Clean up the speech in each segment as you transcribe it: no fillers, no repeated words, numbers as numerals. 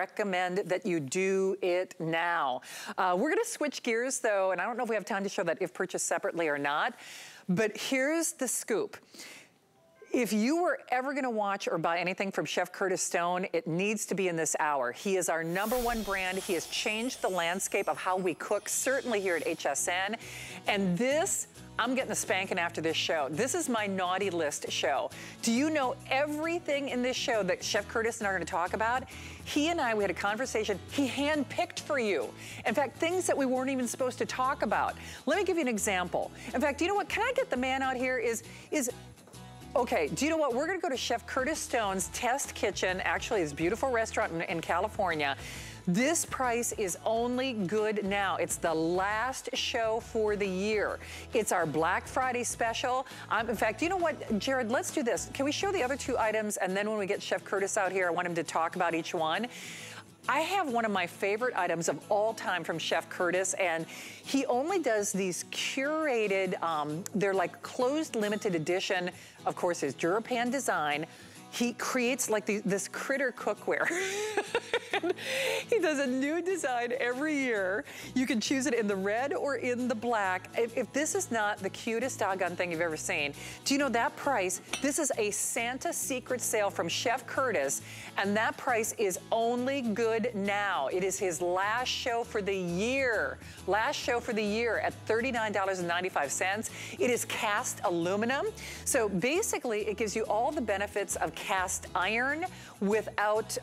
recommend that you do it now. We're gonna switch gears though, and I don't know if we have time to show that if purchased separately or not, but here's the scoop. If you were ever gonna watch or buy anything from Chef Curtis Stone, it needs to be in this hour. He is our #1 brand. He has changed the landscape of how we cook, certainly here at HSN. And this, I'm getting a spanking after this show. This is my naughty list show. Do you know everything in this show that Chef Curtis and I are gonna talk about? He and I, we had a conversation he handpicked for you. In fact, things that we weren't even supposed to talk about. Let me give you an example. In fact, you know what, can I get the man out here okay, do you know what? We're gonna go to Chef Curtis Stone's Test Kitchen, actually his beautiful restaurant in California. This price is only good now. It's the last show for the year. It's our Black Friday special. In fact, you know what, Jared, let's do this. Can we show the other two items, and then when we get Chef Curtis out here, I want him to talk about each one. I have one of my favorite items of all time from Chef Curtis, and he only does these curated, they're like closed limited edition, of course his DuraPan design. He creates like this critter cookware. He does a new design every year. You can choose it in the red or in the black. If this is not the cutest doggone thing you've ever seen, do you know that price? This is a Santa secret sale from Chef Curtis, and that price is only good now. It is his last show for the year. Last show for the year at $39.95. It is cast aluminum. So basically it gives you all the benefits of cast iron without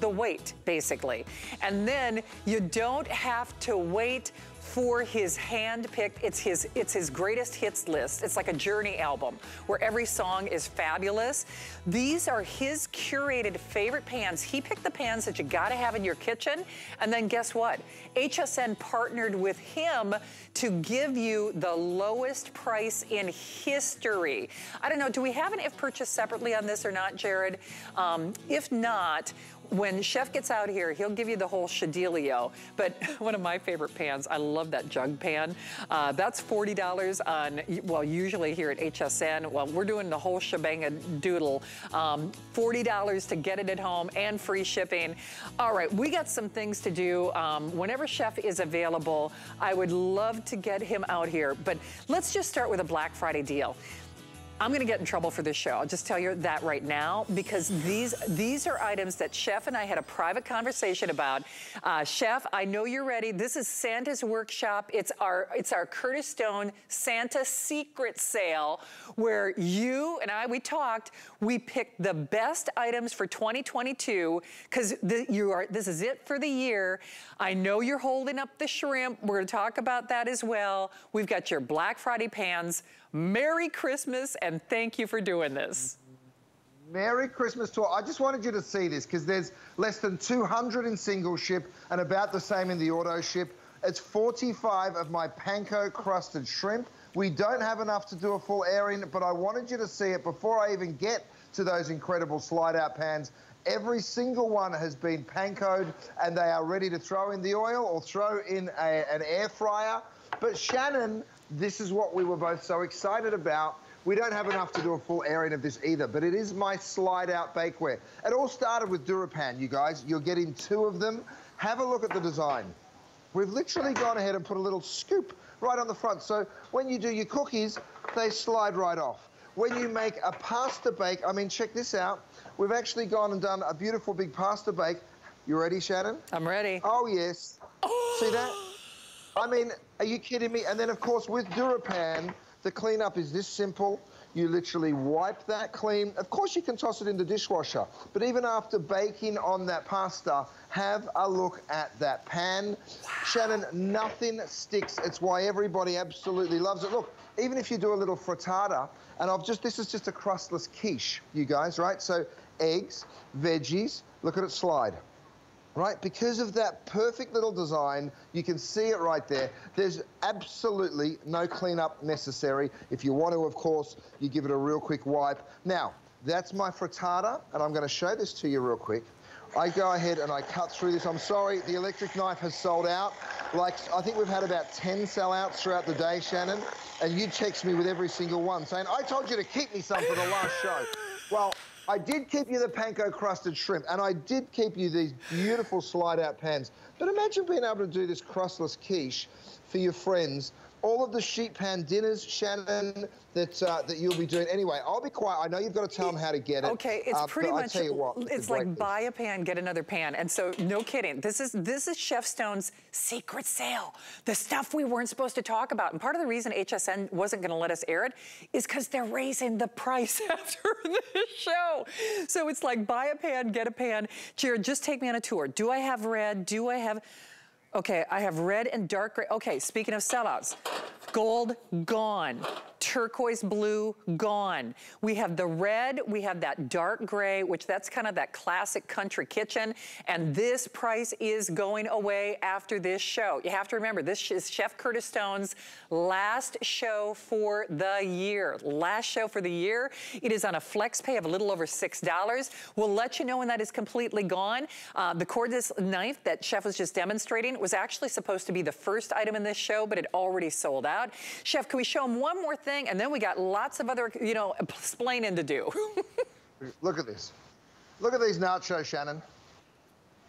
the weight, basically. And then you don't have to wait for his hand-picked, it's his greatest hits list. It's like a Journey album where every song is fabulous. These are his curated favorite pans. He picked the pans that you gotta have in your kitchen, and then guess what? HSN partnered with him to give you the lowest price in history. I don't know, do we have an if purchased separately on this or not, Jared? If not, when Chef gets out here, he'll give you the whole shadilio. But one of my favorite pans, I love that jug pan. That's $40 on, well, usually here at HSN. Well, we're doing the whole shebang-a-doodle. $40 to get it at home and free shipping. All right, we got some things to do. Whenever Chef is available, I would love to get him out here. But let's just start with a Black Friday deal. I'm gonna get in trouble for this show. I'll just tell you that right now, because these are items that Chef and I had a private conversation about. Chef, I know you're ready. This is Santa's Workshop. It's our Curtis Stone Santa Secret Sale, where you and I, we talked, we picked the best items for 2022, because this is it for the year. I know you're holding up the shrimp. We're gonna talk about that as well. We've got your Black Friday pans. Merry Christmas, and thank you for doing this. Merry Christmas to all. I just wanted you to see this, because there's less than 200 in single ship and about the same in the auto ship. It's 45 of my panko crusted shrimp. We don't have enough to do a full airing, but I wanted you to see it before I even get to those incredible slide-out pans. Every single one has been pankoed, and they are ready to throw in the oil or throw in an air fryer. But Shannon, this is what we were both so excited about. We don't have enough to do a full airing of this either, but it is my slide-out bakeware. It all started with DuraPan, you guys. You're getting two of them. Have a look at the design. We've literally gone ahead and put a little scoop right on the front, so when you do your cookies, they slide right off. When you make a pasta bake, I mean, check this out. We've actually gone and done a beautiful big pasta bake. You ready, Shannon? I'm ready. Oh, yes. See that? I mean, are you kidding me? And then, of course, with DuraPan, the cleanup is this simple. You literally wipe that clean. Of course, you can toss it in the dishwasher, but even after baking on that pasta, have a look at that pan. Wow. Shannon, nothing sticks. It's why everybody absolutely loves it. Look, even if you do a little frittata, and this is just a crustless quiche, you guys, right? So eggs, veggies, look at it slide. Right, because of that perfect little design, you can see it right there. There's absolutely no cleanup necessary. If you want to, of course, you give it a real quick wipe. Now, that's my frittata, and I'm gonna show this to you real quick. I go ahead and I cut through this. I'm sorry, the electric knife has sold out. Like, I think we've had about 10 sellouts throughout the day, Shannon, and you text me with every single one saying, I told you to keep me some for the last show. Well, I did keep you the panko-crusted shrimp, and I did keep you these beautiful slide-out pans. But imagine being able to do this crustless quiche for your friends. All of the sheet pan dinners, Shannon, that you'll be doing. Anyway, I'll be quiet. I know you've got to tell them how to get it. Okay, it's pretty much, I'll tell you what, it's like buy a pan, get another pan. And so, no kidding, this is Chef Stone's secret sale. The stuff we weren't supposed to talk about. And part of the reason HSN wasn't going to let us air it is because they're raising the price after this show. So it's like buy a pan, get a pan. Jared, just take me on a tour. Do I have red? Do I have... Okay, I have red and dark gray. Okay, speaking of sellouts, gold, gone. Turquoise blue, gone. We have the red, we have that dark gray, which that's kind of that classic country kitchen. And this price is going away after this show. You have to remember, this is Chef Curtis Stone's last show for the year. Last show for the year. It is on a flex pay of a little over $6. We'll let you know when that is completely gone. The cordless knife that Chef was just demonstrating was actually supposed to be the first item in this show, but it already sold out. Chef, can we show him one more thing? And then we got lots of other, you know, explaining to do. Look at this. Look at these nachos, Shannon.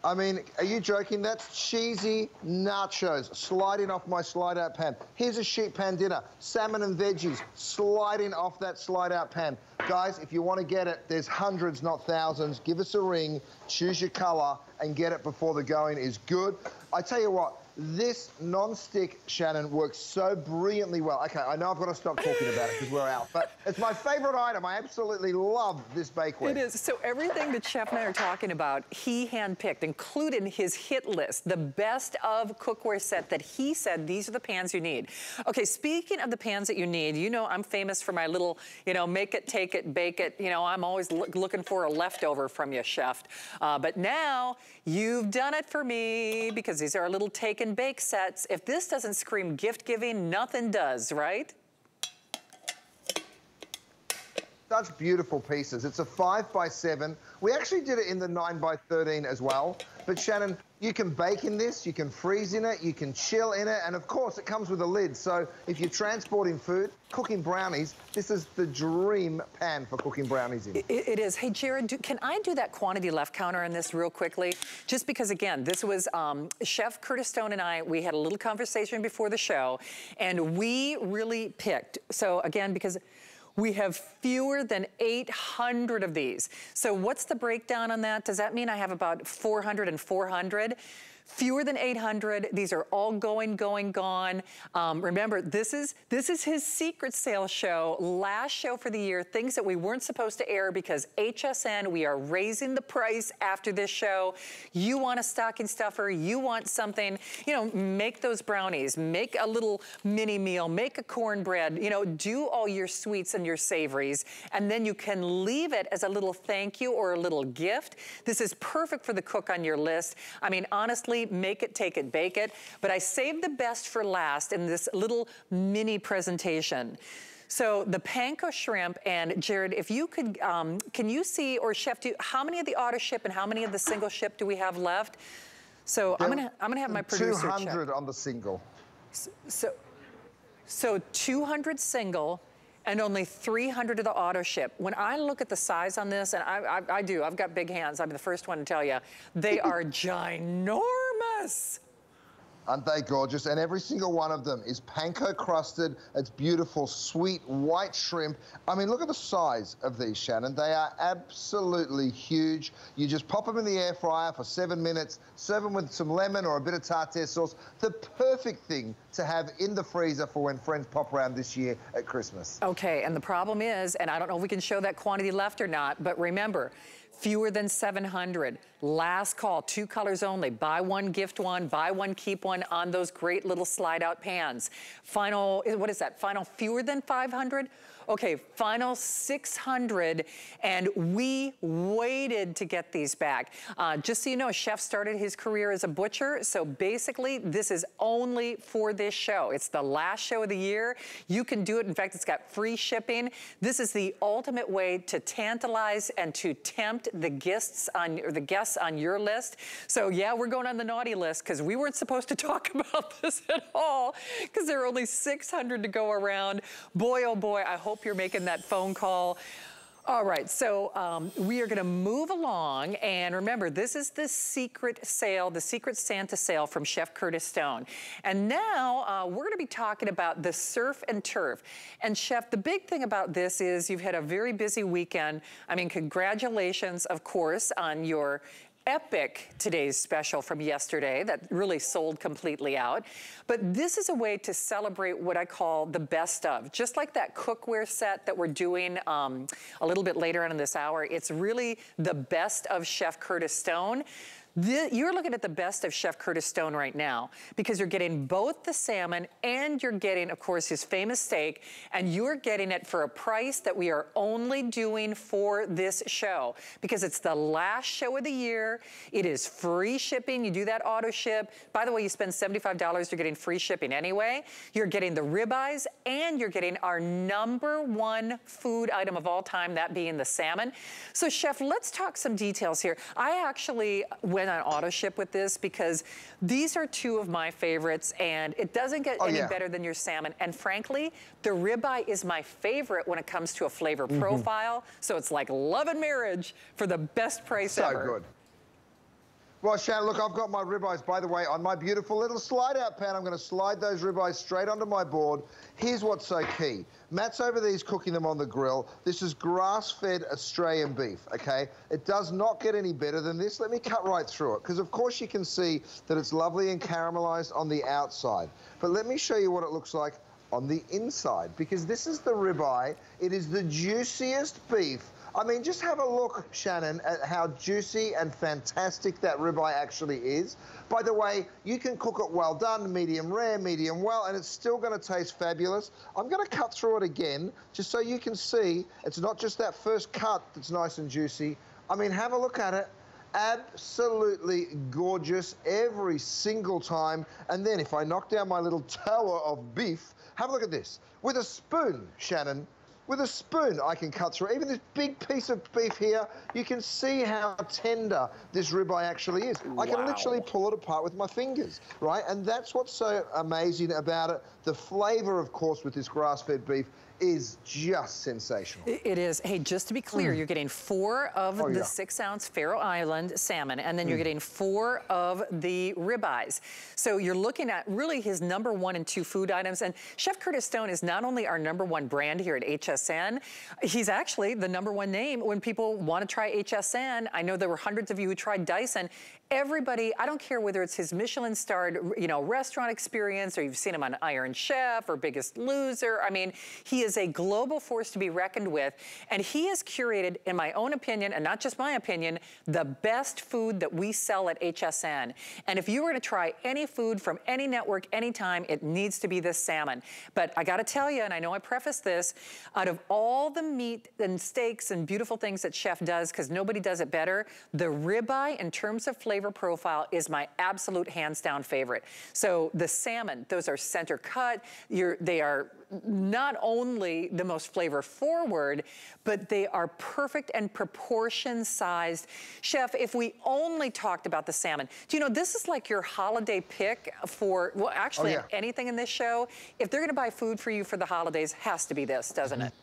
I mean, are you joking? That's cheesy nachos sliding off my slide-out pan. Here's a sheet pan dinner. Salmon and veggies sliding off that slide-out pan. Guys, if you want to get it, there's hundreds, not thousands. Give us a ring, choose your color, and get it before the going is good. I tell you what, this non-stick, Shannon, works so brilliantly well. Okay, I know I've got to stop talking about it because we're out, but it's my favorite item. I absolutely love this bakeware. It is. So everything that Chef and I are talking about, he handpicked, including his hit list, the best of cookware set that he said, these are the pans you need. Okay, speaking of the pans that you need, you know I'm famous for my little, you know, make it, take it, bake it. You know, I'm always looking for a leftover from you, Chef. But now you've done it for me because these are our little take and bake sets. If this doesn't scream gift giving, nothing does, right? Such beautiful pieces. It's a 5 by 7. We actually did it in the 9 by 13 as well. But Shannon, you can bake in this, you can freeze in it, you can chill in it, and of course it comes with a lid. So if you're transporting food, cooking brownies, this is the dream pan for cooking brownies in. It is. Hey, Jared, can I do that quantity left counter on this real quickly? Just because, again, this was Chef Curtis Stone and I, we had a little conversation before the show, and we really picked. So again, because... we have fewer than 800 of these. So what's the breakdown on that? Does that mean I have about 400 and 400? Fewer than 800. These are all gone. Remember, this is his secret sale show, last show for the year, things that we weren't supposed to air because HSN, we are raising the price after this show. You want a stocking stuffer, you want something, you know, make those brownies, make a little mini meal, make a cornbread, you know, do all your sweets and your savories, and then you can leave it as a little thank you or a little gift. This is perfect for the cook on your list. I mean, honestly, make it, take it, bake it. But I saved the best for last in this little mini presentation. So the panko shrimp, and Jared, if you could, can you see, or Chef, how many of the auto ship and how many of the single ship do we have left? So I'm gonna have my producer 200 check. On the single. So 200 single, and only 300 of the auto ship. When I look at the size on this, and I do, I've got big hands, I'm the first one to tell you, they are ginormous. Aren't they gorgeous? And every single one of them is panko crusted. It's beautiful, sweet, white shrimp. I mean, look at the size of these, Shannon. They are absolutely huge. You just pop them in the air fryer for 7 minutes, serve them with some lemon or a bit of tartare sauce. The perfect thing to have in the freezer for when friends pop around this year at Christmas. Okay, and the problem is, and I don't know if we can show that quantity left or not, but remember, fewer than 700. Last call, 2 colors only. Buy one, gift one, buy one, keep one on those great little slide out pans. Final, what is that? Final fewer than 500? Okay, final 600, and we waited to get these back. Just so you know, Chef started his career as a butcher, so basically this is only for this show. It's the last show of the year. You can do it. In fact, it's got free shipping. This is the ultimate way to tantalize and to tempt the guests on, or the guests on your list. So yeah, we're going on the naughty list because we weren't supposed to talk about this at all because there are only 600 to go around. Boy, oh boy, I hope you're making that phone call. All right, so we are gonna move along, and remember, this is the secret sale, the Secret Santa sale from Chef Curtis Stone. And now we're gonna be talking about the surf and turf. And Chef, the big thing about this is you've had a very busy weekend. I mean, congratulations, of course, on your epic today's special from yesterday that really sold completely out. But this is a way to celebrate what I call the best of. Just like that cookware set that we're doing a little bit later on in this hour, it's really the best of Chef Curtis Stone. You're looking at the best of Chef Curtis Stone right now because you're getting both the salmon and you're getting, of course, his famous steak, and you're getting it for a price that we are only doing for this show because it's the last show of the year. It is free shipping. You do that auto ship. By the way, you spend $75, you're getting free shipping anyway. You're getting the ribeyes and you're getting our #1 food item of all time, that being the salmon. So, Chef, let's talk some details here. I actually went on auto ship with this because these are two of my favorites, and it doesn't get any better than your salmon. And frankly, the ribeye is my favorite when it comes to a flavor profile. So it's like love and marriage for the best price ever. So good. Well, Shannon, look, I've got my ribeyes, by the way, on my beautiful little slide-out pan. I'm going to slide those ribeyes straight onto my board. Here's what's so key. Matt's over these cooking them on the grill. This is grass-fed Australian beef, okay? It does not get any better than this. Let me cut right through it, because, of course, you can see that it's lovely and caramelized on the outside. But let me show you what it looks like on the inside, because this is the ribeye. It is the juiciest beef. I mean, just have a look, Shannon, at how juicy and fantastic that ribeye actually is. By the way, you can cook it well done, medium rare, medium well, and it's still going to taste fabulous. I'm going to cut through it again, just so you can see it's not just that first cut that's nice and juicy. I mean, have a look at it. Absolutely gorgeous every single time. And then if I knock down my little tower of beef, have a look at this. With a spoon, Shannon, with a spoon, I can cut through. Even this big piece of beef here, you can see how tender this ribeye actually is. Wow. I can literally pull it apart with my fingers, right? And that's what's so amazing about it. The flavor, of course, with this grass-fed beef is just sensational. It is. Hey, just to be clear, you're getting 4 of the 6-ounce Faroe Island salmon, and then you're getting 4 of the ribeyes. So you're looking at really his #1 and #2 food items. And Chef Curtis Stone is not only our #1 brand here at HSN, he's actually the #1 name when people want to try HSN. I know there were hundreds of you who tried Dyson. Everybody, I don't care whether it's his Michelin-starred, you know, restaurant experience, or you've seen him on Iron Chef or Biggest Loser. I mean, he is a global force to be reckoned with, and he has curated, in my own opinion, and not just my opinion, the best food that we sell at HSN. And if you were to try any food from any network, anytime, it needs to be this salmon. But I gotta tell you, and I know I prefaced this, out of all the meat and steaks and beautiful things that Chef does, because nobody does it better, the ribeye, in terms of flavor profile, is my absolute hands down favorite. So the salmon, those are center cut. They are not only the most flavor forward, but they are perfect and proportion sized. Chef, if we only talked about the salmon, do you know this is like your holiday pick for, well, actually anything in this show, if they're going to buy food for you for the holidays, has to be this, doesn't it?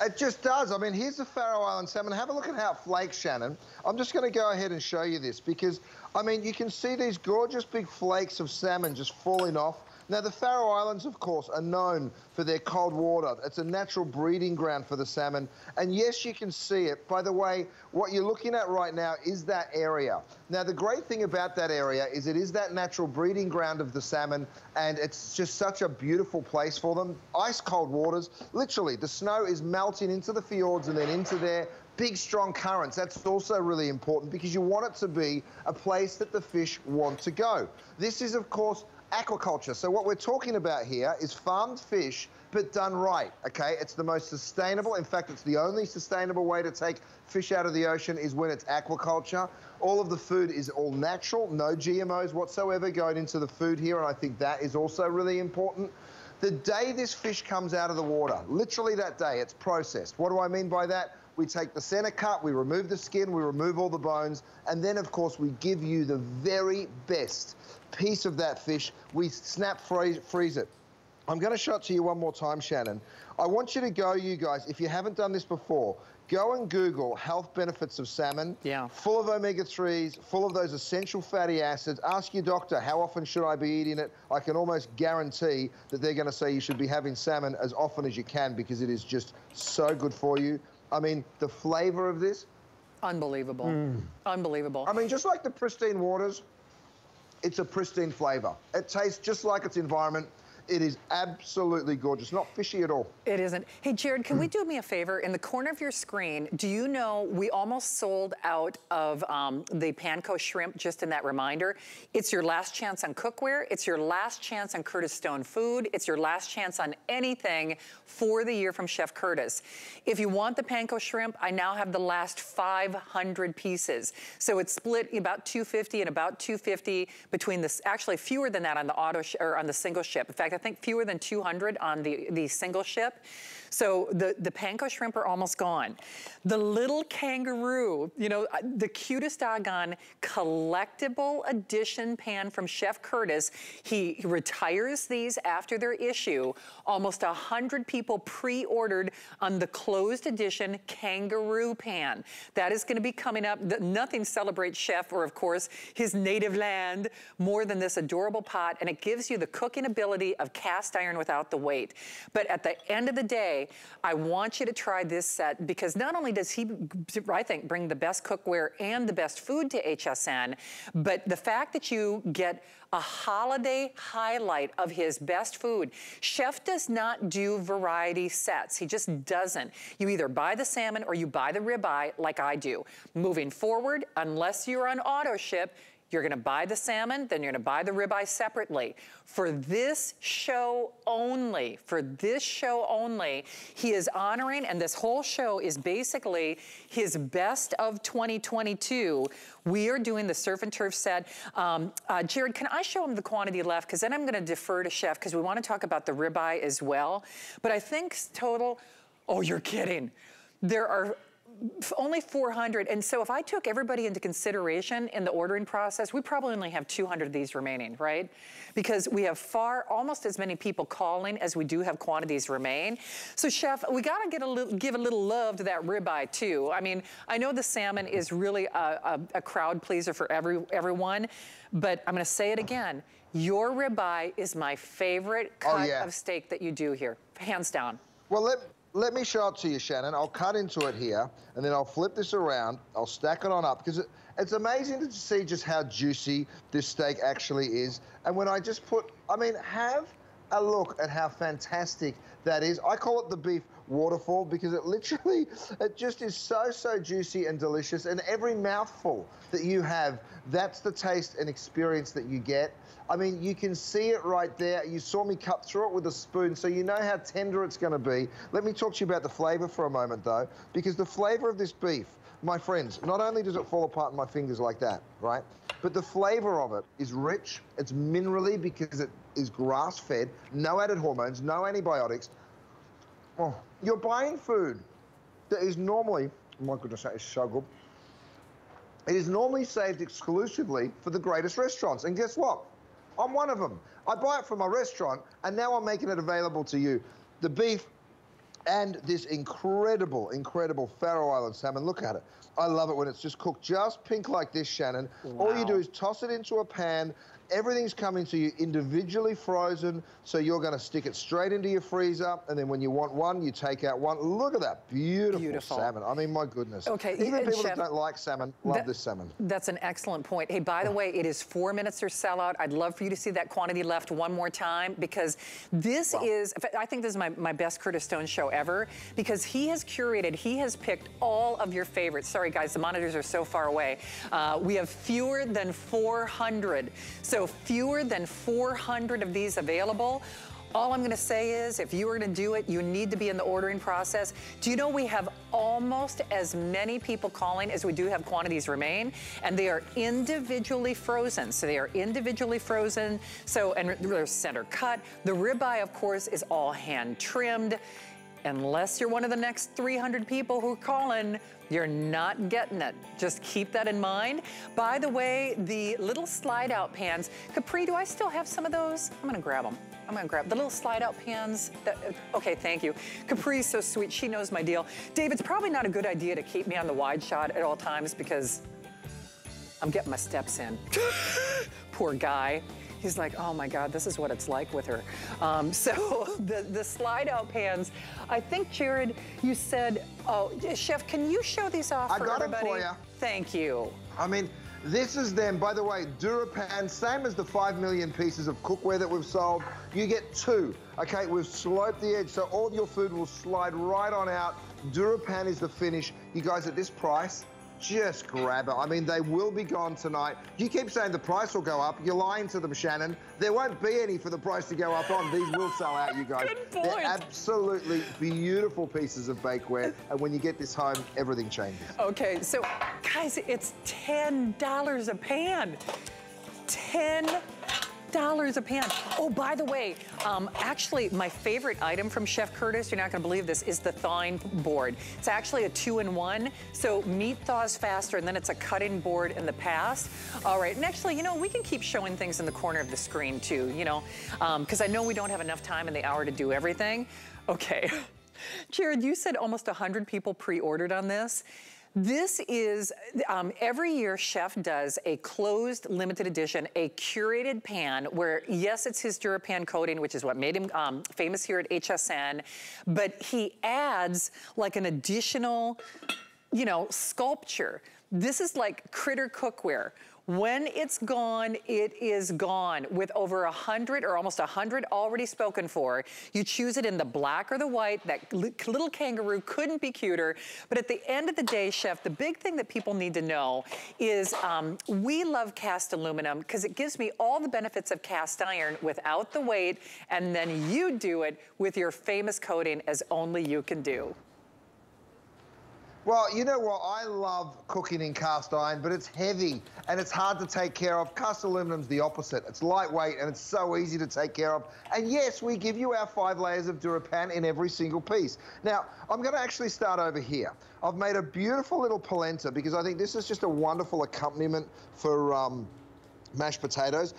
It just does. I mean, here's the Faroe Island salmon. Have a look at how it flakes, Shannon. I'm just going to go ahead and show you this because, I mean, you can see these gorgeous big flakes of salmon just falling off. Now, the Faroe Islands, of course, are known for their cold water. It's a natural breeding ground for the salmon. And yes, you can see it. By the way, what you're looking at right now is that area. Now, the great thing about that area is it is that natural breeding ground of the salmon, and it's just such a beautiful place for them. Ice cold waters. Literally, the snow is melting into the fjords and then into there. Big, strong currents. That's also really important because you want it to be a place that the fish want to go. This is, of course, aquaculture. So what we're talking about here is farmed fish, but done right, okay? It's the most sustainable. In fact, it's the only sustainable way to take fish out of the ocean is when it's aquaculture. All of the food is all natural, no GMOs whatsoever going into the food here, and I think that is also really important. The day this fish comes out of the water, literally that day, it's processed. What do I mean by that? We take the center cut, we remove the skin, we remove all the bones, and then, of course, we give you the very best piece of that fish. We snap freeze it. I'm going to show it to you one more time, Shannon. I want you to go, you guys, if you haven't done this before, Go and Google health benefits of salmon. Yeah. Full of omega-3s, full of those essential fatty acids. Ask your doctor, how often should I be eating it? I can almost guarantee that they're going to say you should be having salmon as often as you can because it is just so good for you. I mean, the flavor of this. Unbelievable. Mm. Unbelievable. I mean, just like the pristine waters, it's a pristine flavor. It tastes just like its environment. It is absolutely gorgeous. Not fishy at all. It isn't. Hey, Jared, can we do me a favor? In the corner of your screen, do you know we almost sold out of the panko shrimp just in that reminder? It's your last chance on cookware. It's your last chance on Curtis Stone food. It's your last chance on anything for the year from Chef Curtis. If you want the panko shrimp, I now have the last 500 pieces. So it's split about 250 and about 250 between this. Actually, fewer than that on the auto or on the single ship. In fact, I think fewer than 200 on the single ship. So the panko shrimp are almost gone. The little kangaroo, you know, the cutest doggone collectible edition pan from Chef Curtis. He retires these after their issue. Almost 100 people pre-ordered on the closed edition kangaroo pan. That is going to be coming up. Nothing celebrates Chef or, of course, his native land more than this adorable pot. And it gives you the cooking ability of cast iron without the weight. But at the end of the day, I want you to try this set because not only does he, I think, bring the best cookware and the best food to HSN, but the fact that you get a holiday highlight of his best food. Chef does not do variety sets. He just doesn't. You either buy the salmon or you buy the ribeye like I do. Moving forward, unless you're on auto ship, you're gonna buy the salmon, then you're gonna buy the ribeye separately. For this show only, he is honoring, and this whole show is basically his best of 2022. We are doing the surf and turf set. Jared, can I show him the quantity left? Because then I'm gonna defer to Chef because we wanna talk about the ribeye as well. But I think total, oh, you're kidding. There are only 400, and so if I took everybody into consideration in the ordering process, we probably only have 200 of these remaining, right? Because we have almost as many people calling as we do have quantities remain. So Chef, we gotta give a little love to that ribeye too. I mean, I know the salmon is really a crowd pleaser for everyone, but I'm gonna say it again. Your ribeye is my favorite cut of steak that you do here, hands down. Well, let me show it to you, Shannon. I'll cut into it here, and then I'll flip this around. I'll stack it on up, because it's amazing to see just how juicy this steak actually is. And when I just put, I mean, have a look at how fantastic that is. I call it the beef waterfall, because it literally, it just is so, so juicy and delicious. And every mouthful that you have, that's the taste and experience that you get. I mean, you can see it right there. You saw me cut through it with a spoon, so you know how tender it's going to be. Let me talk to you about the flavor for a moment, though, because the flavor of this beef, my friends, not only does it fall apart in my fingers like that, right, but the flavor of it is rich. It's minerally because it is grass-fed, no added hormones, no antibiotics. Oh, you're buying food that is normally, oh my goodness, that is so good. It is normally saved exclusively for the greatest restaurants, and guess what? I'm one of them. I buy it from my restaurant, and now I'm making it available to you. The beef and this incredible, incredible Faroe Islands salmon. Look at it. I love it when it's just cooked just pink like this, Shannon. Wow. All you do is toss it into a pan. Everything's coming to you individually frozen, so you're going to stick it straight into your freezer, and then when you want one, you take out one. Look at that beautiful salmon. I mean, my goodness. Okay, even people Chef, that don't like salmon love this salmon. That's an excellent point. Hey, by the way, it is 4 minutes or sellout. I'd love for you to see that quantity left one more time, because this is, I think this is my best Curtis Stone show ever, because he has curated, he has picked all of your favorites. Sorry, guys, the monitors are so far away. We have fewer than 400. So fewer than 400 of these available. All I'm gonna say is, if you are gonna do it, you need to be in the ordering process. Do you know we have almost as many people calling as we do have quantities remain, and they are individually frozen. So they are individually frozen, so, and they're center cut. The ribeye, of course, is all hand trimmed. unless you're one of the next 300 people who are calling, you're not getting it. Just keep that in mind. By the way, the little slide out pans, Capri, do I still have some of those? I'm gonna grab them. I'm gonna grab the little slide out pans. Okay, thank you. Capri's so sweet, she knows my deal. Dave, it's probably not a good idea to keep me on the wide shot at all times because I'm getting my steps in. Poor guy. He's like, oh my God, this is what it's like with her. So the slide out pans, I think, Jared, you said, oh, Chef, can you show these off for everybody? I got them for you. Thank you. I mean, this is them. By the way, DuraPan, same as the 5 million pieces of cookware that we've sold. You get two, okay? We've sloped the edge, so all your food will slide right on out. DuraPan is the finish. You guys, at this price, just grab it. I mean, they will be gone tonight. You keep saying the price will go up. You're lying to them, Shannon. There won't be any for the price to go up on. These will sell out, you guys. Good point. They're absolutely beautiful pieces of bakeware. And when you get this home, everything changes. Okay, so guys, it's $10 a pan. $10 a pan. Oh, by the way, actually, my favorite item from Chef Curtis, you're not gonna believe this, is the thawing board. It's actually a 2-in-1, so meat thaws faster, and then it's a cut-in board in the past. All right, and actually, you know, we can keep showing things in the corner of the screen, too, you know, because I know we don't have enough time in the hour to do everything. Okay. Jared, you said almost 100 people pre-ordered on this. This is, every year Chef does a closed limited edition, a curated pan where, yes, it's his DuraPan coating, which is what made him famous here at HSN, but he adds like an additional, you know, sculpture. This is like critter cookware. When it's gone, it is gone. With over 100 or almost 100 already spoken for, you choose it in the black or the white. That little kangaroo couldn't be cuter. But at the end of the day, Chef, the big thing that people need to know is we love cast aluminum because it gives me all the benefits of cast iron without the weight, and then you do it with your famous coating as only you can do. Well, you know what? I love cooking in cast iron, but it's heavy and it's hard to take care of. Cast aluminum's the opposite. It's lightweight and it's so easy to take care of. And yes, we give you our 5 layers of DuraPan in every single piece. Now, I'm gonna actually start over here. I've made a beautiful little polenta because I think this is just a wonderful accompaniment for mashed potatoes,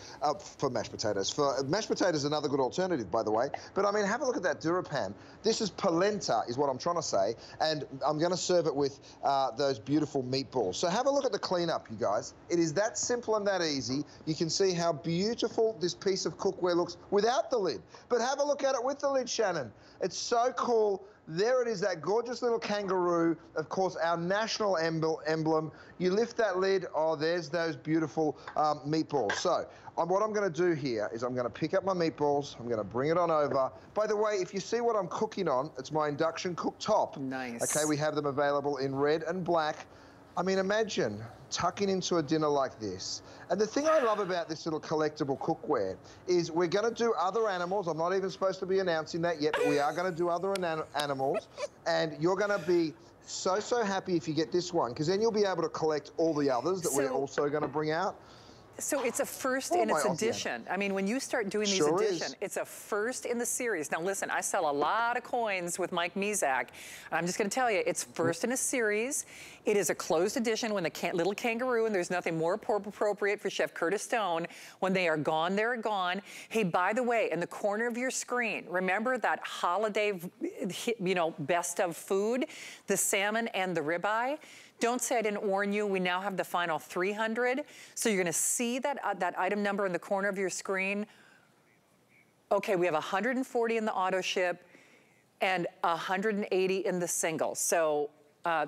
mashed potatoes, another good alternative, by the way. But I mean, have a look at that DuraPan. This is polenta, is what I'm trying to say, and I'm gonna serve it with those beautiful meatballs. So have a look at the cleanup, you guys. It is that simple and that easy. You can see how beautiful this piece of cookware looks without the lid, but have a look at it with the lid, Shannon. It's so cool. There it is, that gorgeous little kangaroo, of course, our national emblem. You lift that lid, oh, there's those beautiful meatballs. So what I'm gonna do here is I'm gonna pick up my meatballs, I'm gonna bring it on over. By the way, if you see what I'm cooking on, it's my induction cooktop. Nice. Okay, we have them available in red and black. I mean, imagine tucking into a dinner like this. And the thing I love about this little collectible cookware is we're gonna do other animals. I'm not even supposed to be announcing that yet, but we are gonna do other animals. And you're gonna be so, so happy if you get this one, because then you'll be able to collect all the others that we're also gonna bring out. So it's a first in its edition. I mean, when you start doing these edition, it's a first in the series. Now listen, I sell a lot of coins with Mike Mizak. I'm just gonna tell you, it's first in a series. It is a closed edition when the little kangaroo, and there's nothing more appropriate for Chef Curtis Stone. When they are gone, they're gone. Hey, by the way, in the corner of your screen, remember that holiday, you know, best of food, the salmon and the ribeye? Don't say I didn't warn you, we now have the final 300. So you're gonna see that, that item number in the corner of your screen. Okay, we have 140 in the auto ship and 180 in the single. So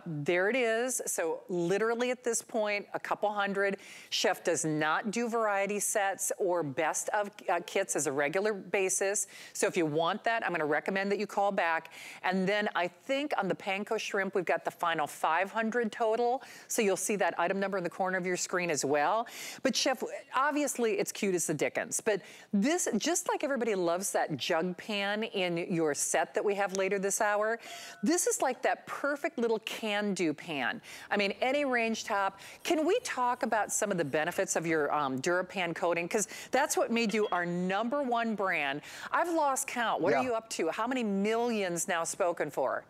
there it is. So literally at this point, a couple hundred. Chef does not do variety sets or best of kits as a regular basis. So if you want that, I'm gonna recommend that you call back. And then I think on the panko shrimp, we've got the final 500 total. So you'll see that item number in the corner of your screen as well. But Chef, obviously it's cute as the dickens, but this, just like everybody loves that jug pan in your set that we have later this hour, this is like that perfect little can-do pan. I mean, any range top. Can we talk about some of the benefits of your DuraPan coating? Because that's what made you our #1 brand. I've lost count. What are you up to? How many millions now spoken for?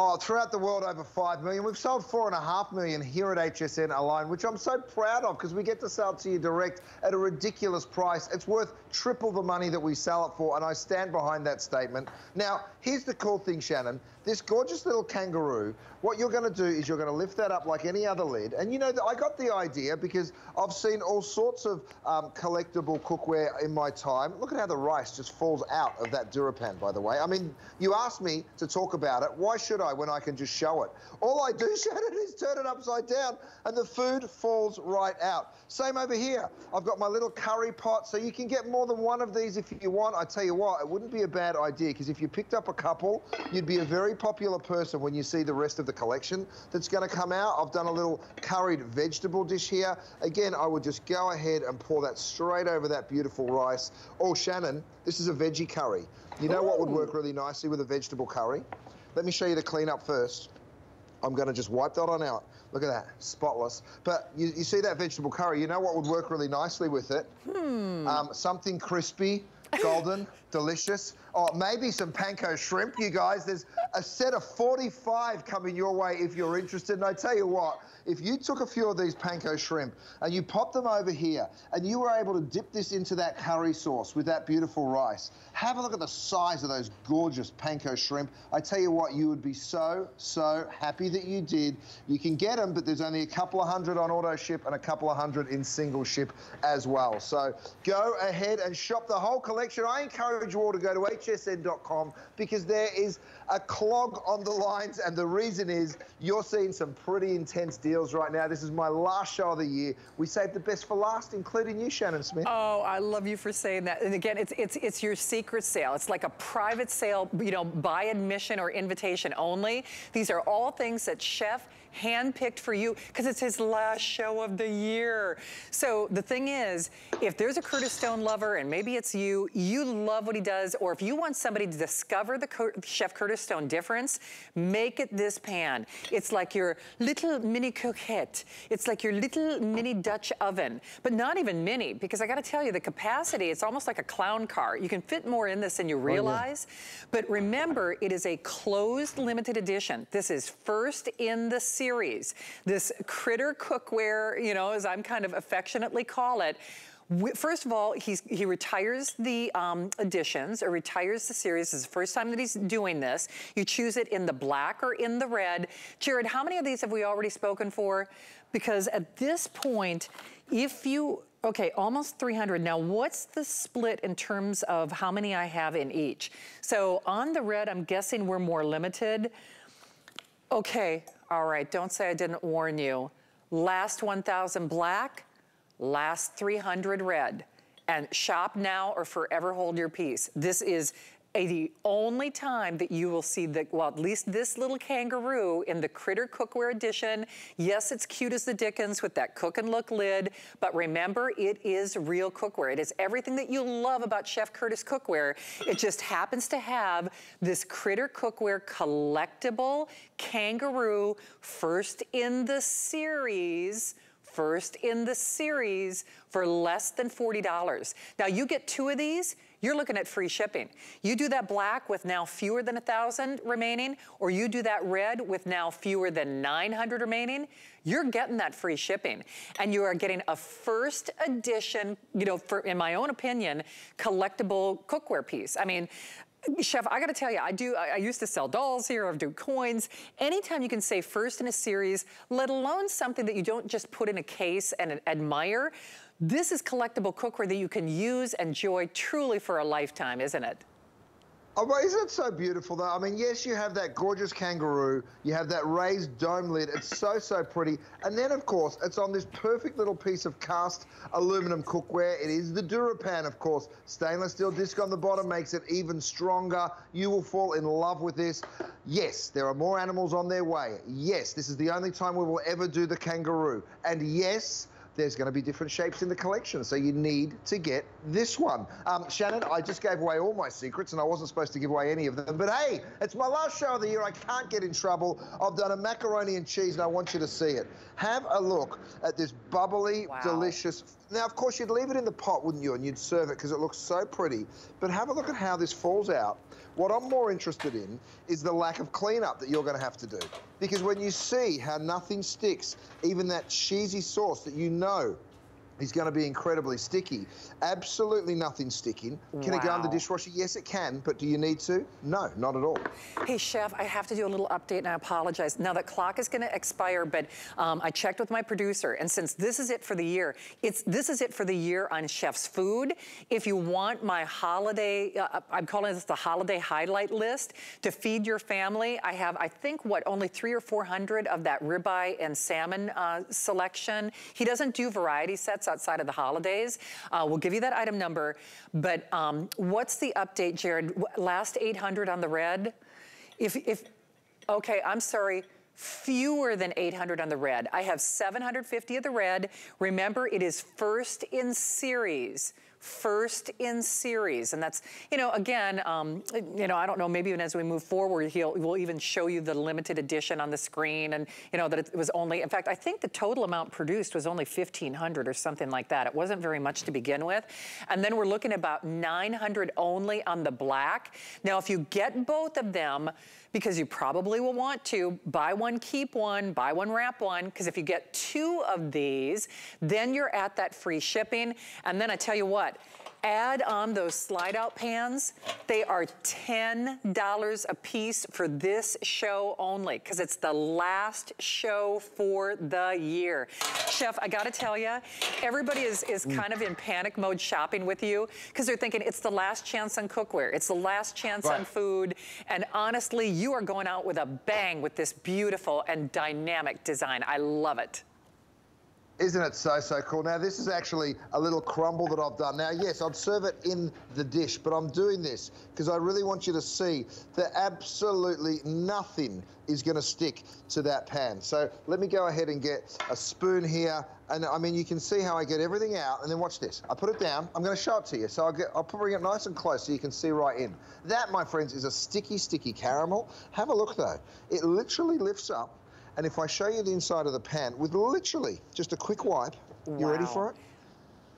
Oh, throughout the world, over 5 million. We've sold 4.5 million here at HSN alone, which I'm so proud of because we get to sell it to you direct at a ridiculous price. It's worth triple the money that we sell it for, and I stand behind that statement. Now, here's the cool thing, Shannon. This gorgeous little kangaroo, what you're going to do is you're going to lift that up like any other lid. And, you know, I got the idea because I've seen all sorts of collectible cookware in my time. Look at how the rice just falls out of that DuraPan, by the way. I mean, you asked me to talk about it. Why should I? When I can just show it. All I do, Shannon, is turn it upside down and the food falls right out. Same over here. I've got my little curry pot, so you can get more than one of these if you want. I tell you what, it wouldn't be a bad idea because if you picked up a couple, you'd be a very popular person when you see the rest of the collection that's going to come out. I've done a little curried vegetable dish here. Again, I would just go ahead and pour that straight over that beautiful rice. Oh, Shannon, this is a veggie curry. You know what would work really nicely with a vegetable curry? Let me show you the cleanup first. I'm going to just wipe that on out. Look at that, spotless. But you see that vegetable curry, you know what would work really nicely with it? Something crispy, golden, delicious. Oh, maybe some panko shrimp, you guys. There's a set of 45 coming your way if you're interested. And I tell you what, if you took a few of these panko shrimp and you popped them over here and you were able to dip this into that curry sauce with that beautiful rice, have a look at the size of those gorgeous panko shrimp. I tell you what, you would be so, so happy that you did. You can get them, but there's only a couple of hundred on auto ship and a couple of hundred in single ship as well. So go ahead and shop the whole collection. I encourage you all to go to hsn.com because there is a clog on the lines, and the reason is you're seeing some pretty intense deals right now. This is my last show of the year. We saved the best for last, including you, Shannon Smith. Oh, I love you for saying that. And again, it's your secret sale. It's like a private sale, you know, by admission or invitation only. These are all things that Chef handpicked for you because it's his last show of the year. So the thing is, if there's a Curtis Stone lover, and maybe it's you, you love what he does, or if you want somebody to discover the Chef Curtis Stone difference, make it this pan. It's like your little mini coquette. It's like your little mini Dutch oven, but not even mini, because I got to tell you, the capacity, it's almost like a clown car. You can fit more in this than you realize, but remember, it is a closed limited edition. This is first in the series. This critter cookware, you know, as I'm kind of affectionately call it. First of all, he retires the editions, or retires the series. This is the first time that he's doing this. You choose it in the black or in the red. Jared, how many of these have we already spoken for? Because at this point, if you, okay, almost 300. Now, what's the split in terms of how many I have in each? So on the red, I'm guessing we're more limited. Okay, all right, don't say I didn't warn you. Last 1,000 black. Last 300 red, and shop now or forever hold your peace. This is the only time that you will see the, well, at least this little kangaroo in the Critter Cookware Edition. Yes, it's cute as the dickens with that cook and look lid, but remember, it is real cookware. It is everything that you love about Chef Curtis Cookware. It just happens to have this Critter Cookware collectible kangaroo, first in the series. First in the series for less than $40. Now you get 2 of these, you're looking at free shipping. You do that black with now fewer than 1,000 remaining, or you do that red with now fewer than 900 remaining, you're getting that free shipping. And you are getting a first edition, you know, for, in my own opinion, collectible cookware piece. I mean, Chef, I gotta tell you, I used to sell dolls here, I do coins. Anytime you can say first in a series, let alone something that you don't just put in a case and admire, this is collectible cookware that you can use and enjoy truly for a lifetime, isn't it? Oh, well, isn't it so beautiful, though? I mean, yes, you have that gorgeous kangaroo. You have that raised dome lid. It's so, so pretty. And then, of course, it's on this perfect little piece of cast aluminum cookware. It is the DuraPan, of course. Stainless steel disc on the bottom makes it even stronger. You will fall in love with this. Yes, there are more animals on their way. Yes, this is the only time we will ever do the kangaroo. And yes, there's going to be different shapes in the collection, so you need to get this one. Shannon, I just gave away all my secrets, and I wasn't supposed to give away any of them, but hey, it's my last show of the year. I can't get in trouble. I've done a macaroni and cheese, and I want you to see it. Have a look at this bubbly, delicious... Now, of course, you'd leave it in the pot, wouldn't you? And you'd serve it because it looks so pretty. But have a look at how this falls out. What I'm more interested in is the lack of cleanup that you're going to have to do. Because when you see how nothing sticks, even that cheesy sauce that you know is going to be incredibly sticky, absolutely nothing sticking. Can it go in the dishwasher? Yes, it can, but do you need to? No, not at all. Hey, Chef, I have to do a little update, and I apologize. Now, the clock is going to expire, but I checked with my producer, and since this is it for the year, this is it for the year on Chef's Food. If you want my holiday, I'm calling this the holiday highlight list, to feed your family, I have, I think, what, only 300 or 400 of that ribeye and salmon selection. He doesn't do variety sets outside of the holidays. We'll give you that item number, but what's the update, Jared? Last 800 on the red? If okay, I'm sorry, fewer than 800 on the red. I have 750 of the red. Remember, it is first in series. First in series, and that's, you know, again, you know, I don't know, maybe even as we move forward, we'll even show you the limited edition on the screen, and you know that it was only, in fact, I think the total amount produced was only 1,500 or something like that. It wasn't very much to begin with, and then we're looking at about 900 only on the black. Now, if you get both of them, because you probably will want to, buy one, keep one, buy one, wrap one, because if you get two of these, then you're at that free shipping. And then I tell you what, add on those slide out pans. They are $10 a piece for this show only, because it's the last show for the year. Chef, I gotta tell you, everybody is kind of in panic mode shopping with you, because they're thinking it's the last chance on cookware, it's the last chance on food, and honestly, you are going out with a bang with this beautiful and dynamic design. I love it. Isn't it so, so cool? Now, this is actually a little crumble that I've done. Now, yes, I'd serve it in the dish, but I'm doing this because I really want you to see that absolutely nothing is going to stick to that pan. So let me go ahead and get a spoon here. And I mean, you can see how I get everything out, and then watch this. I put it down, I'm gonna show it to you. So I'll bring it nice and close so you can see right in. That, my friends, is a sticky, sticky caramel. Have a look though. It literally lifts up, and if I show you the inside of the pan with literally just a quick wipe, you ready for it?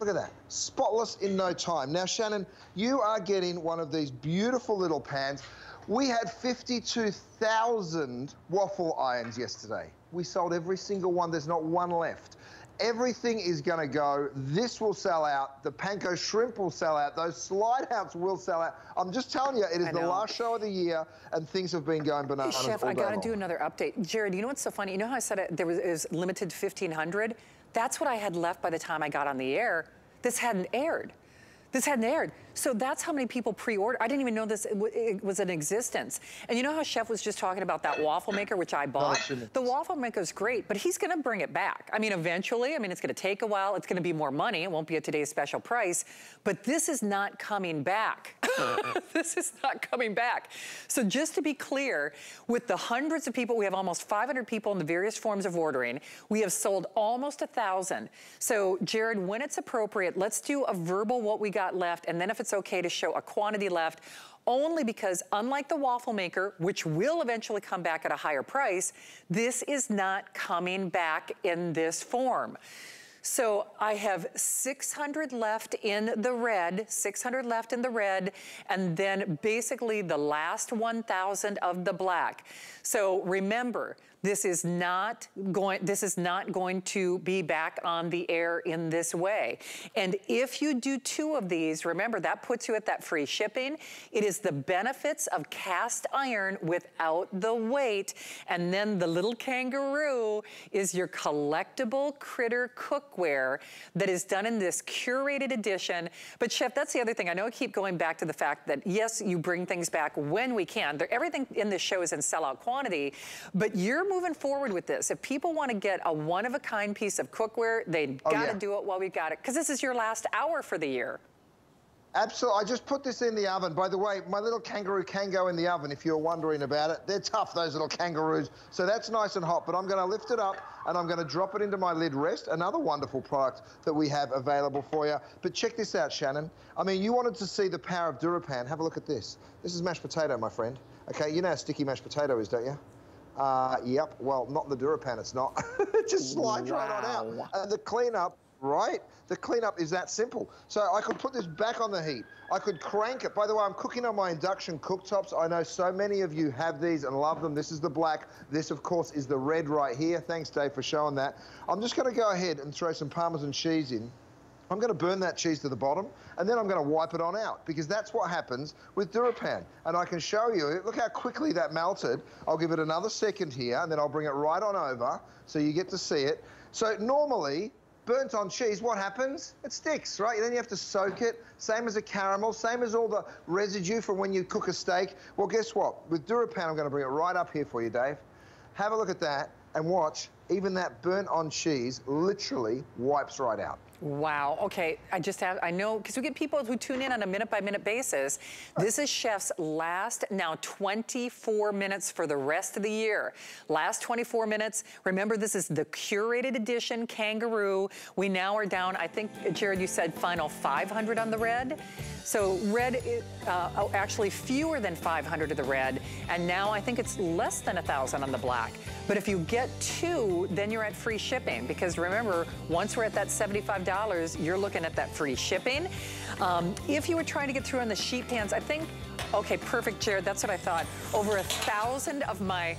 Look at that, spotless in no time. Now, Shannon, you are getting one of these beautiful little pans. We had 52,000 waffle irons yesterday. We sold every single one, there's not one left. Everything is going to go. This will sell out. The panko shrimp will sell out. Those slide outs will sell out. I'm just telling you, it is the last show of the year, and things have been going bananas. Hey, Chef, I got to do another update. Jared, you know what's so funny? You know how I said it, it was limited 1,500? That's what I had left by the time I got on the air. This hadn't aired. This hadn't aired. So that's how many people pre-order. I didn't even know this it was in existence. And you know how Chef was just talking about that waffle maker, which I bought? No, the waffle maker's great, but he's gonna bring it back. I mean, eventually, I mean, it's gonna take a while. It's gonna be more money. It won't be at today's special price, but this is not coming back. This is not coming back. So just to be clear, with the hundreds of people, we have almost 500 people in the various forms of ordering. We have sold almost 1,000. So Jared, when it's appropriate, let's do a verbal what we got left, and then if it's okay to show a quantity left, only because unlike the waffle maker, which will eventually come back at a higher price, this is not coming back in this form. So I have 600 left in the red, 600 left in the red, and then basically the last 1,000 of the black. So remember, this is not going to be back on the air in this way. And if you do two of these, remember, that puts you at that free shipping. It is the benefits of cast iron without the weight. And then the little kangaroo is your collectible critter cookware that is done in this curated edition. But Chef, that's the other thing. I know I keep going back to the fact that, yes, you bring things back when we can. Everything in this show is in sellout quantity, but you're moving forward with this. If people want to get a one-of-a-kind piece of cookware, they've got to do it while we've got it, because this is your last hour for the year. Absolutely. I just put this in the oven. By the way, my little kangaroo can go in the oven if you're wondering about it. They're tough, those little kangaroos. So that's nice and hot, but I'm going to lift it up and I'm going to drop it into my lid rest, another wonderful product that we have available for you. But check this out, Shannon. I mean, you wanted to see the power of DuraPan. Have a look at this. This is mashed potato, my friend. Okay, you know how sticky mashed potato is, don't you? Yep. Well, not in the DuraPan, it's not. It just slides right on out. And the cleanup, right? The cleanup is that simple. So I could put this back on the heat. I could crank it. By the way, I'm cooking on my induction cooktops. I know so many of you have these and love them. This is the black. This, of course, is the red right here. Thanks, Dave, for showing that. I'm just going to go ahead and throw some Parmesan cheese in. I'm going to burn that cheese to the bottom, and then I'm going to wipe it on out, because that's what happens with DuraPan. And I can show you, look how quickly that melted. I'll give it another second here, and then I'll bring it right on over so you get to see it. So normally, burnt on cheese, what happens? It sticks, right? Then you have to soak it, same as a caramel, same as all the residue from when you cook a steak. Well, guess what? With DuraPan, I'm going to bring it right up here for you, Dave. Have a look at that and watch. Even that burnt on cheese literally wipes right out. Wow, okay, I know, because we get people who tune in on a minute-by-minute basis. This is Chef's last, now 24 minutes for the rest of the year. Last 24 minutes. Remember, this is the curated edition kangaroo. We now are down, I think, Jared, you said final 500 on the red. So red, actually fewer than 500 of the red, and now I think it's less than 1,000 on the black. But if you get two, then you're at free shipping, because remember, once we're at that $75, you're looking at that free shipping. If you were trying to get through on the sheet pans, I think, okay, perfect, Jared, that's what I thought. Over 1,000 of my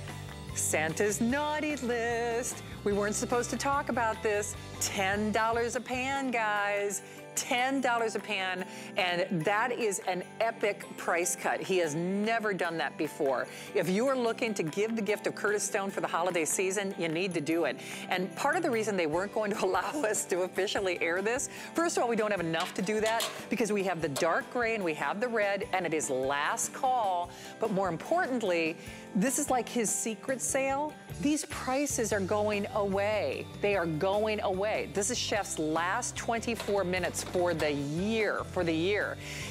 Santa's naughty list. We weren't supposed to talk about this. $10 a pan, guys. $10 a pan, and that is an epic price cut. He has never done that before. If you are looking to give the gift of Curtis Stone for the holiday season, you need to do it. And part of the reason they weren't going to allow us to officially air this, first of all, we don't have enough to do that, because we have the dark gray and we have the red, and it is last call. But more importantly, this is like his secret sale. These prices are going away. They are going away. This is Chef's last 24 minutes for the year,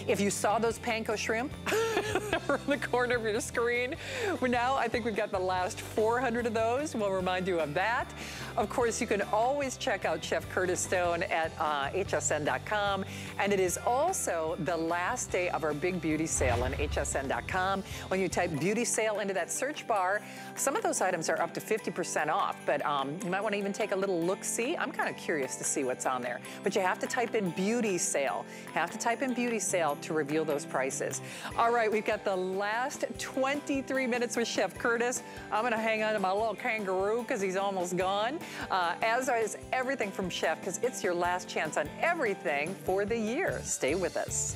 If you saw those panko shrimp in the corner of your screen, well, now I think we've got the last 400 of those. We'll remind you of that. Of course, you can always check out Chef Curtis Stone at hsn.com. And it is also the last day of our big beauty sale on hsn.com. When you type beauty sale into that search bar, some of those items are up to 50% off, but you might want to even take a little look-see. I'm kind of curious to see what's on there, but you have to type in beauty sale. Have to type in beauty sale to reveal those prices. All right, we've got the last 23 minutes with Chef Curtis. I'm going to hang on to my little kangaroo because he's almost gone. As is everything from Chef, because it's your last chance on everything for the year. Stay with us.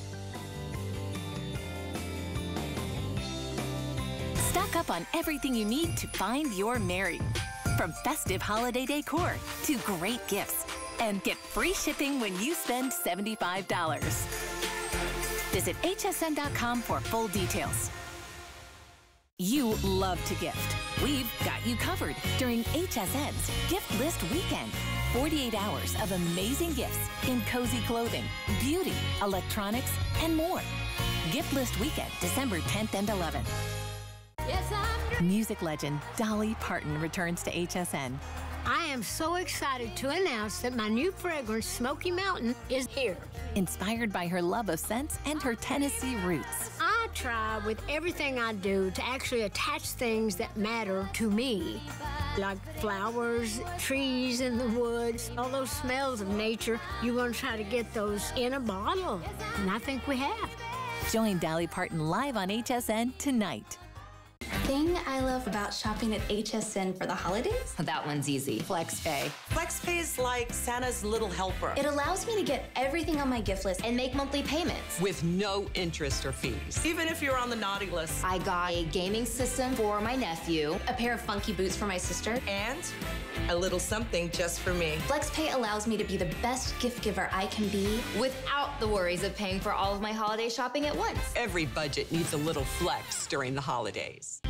Stock up on everything you need to find your Mary. From festive holiday decor to great gifts. And get free shipping when you spend $75. Visit hsn.com for full details. You love to gift. We've got you covered during HSN's Gift List Weekend. 48 hours of amazing gifts in cozy clothing, beauty, electronics, and more. Gift List Weekend, December 10th and 11th. Music legend Dolly Parton returns to HSN. I am so excited to announce that my new fragrance, Smoky Mountain, is here. Inspired by her love of scents and her Tennessee roots. I try with everything I do to actually attach things that matter to me, like flowers, trees in the woods, all those smells of nature. You want to try to get those in a bottle, and I think we have. Join Dolly Parton live on HSN tonight. Thing I love about shopping at HSN for the holidays? That one's easy. FlexPay. FlexPay is like Santa's little helper. It allows me to get everything on my gift list and make monthly payments. With no interest or fees. Even if you're on the naughty list. I got a gaming system for my nephew, a pair of funky boots for my sister, and a little something just for me. FlexPay allows me to be the best gift giver I can be without the worries of paying for all of my holiday shopping at once. Every budget needs a little flex during the holidays.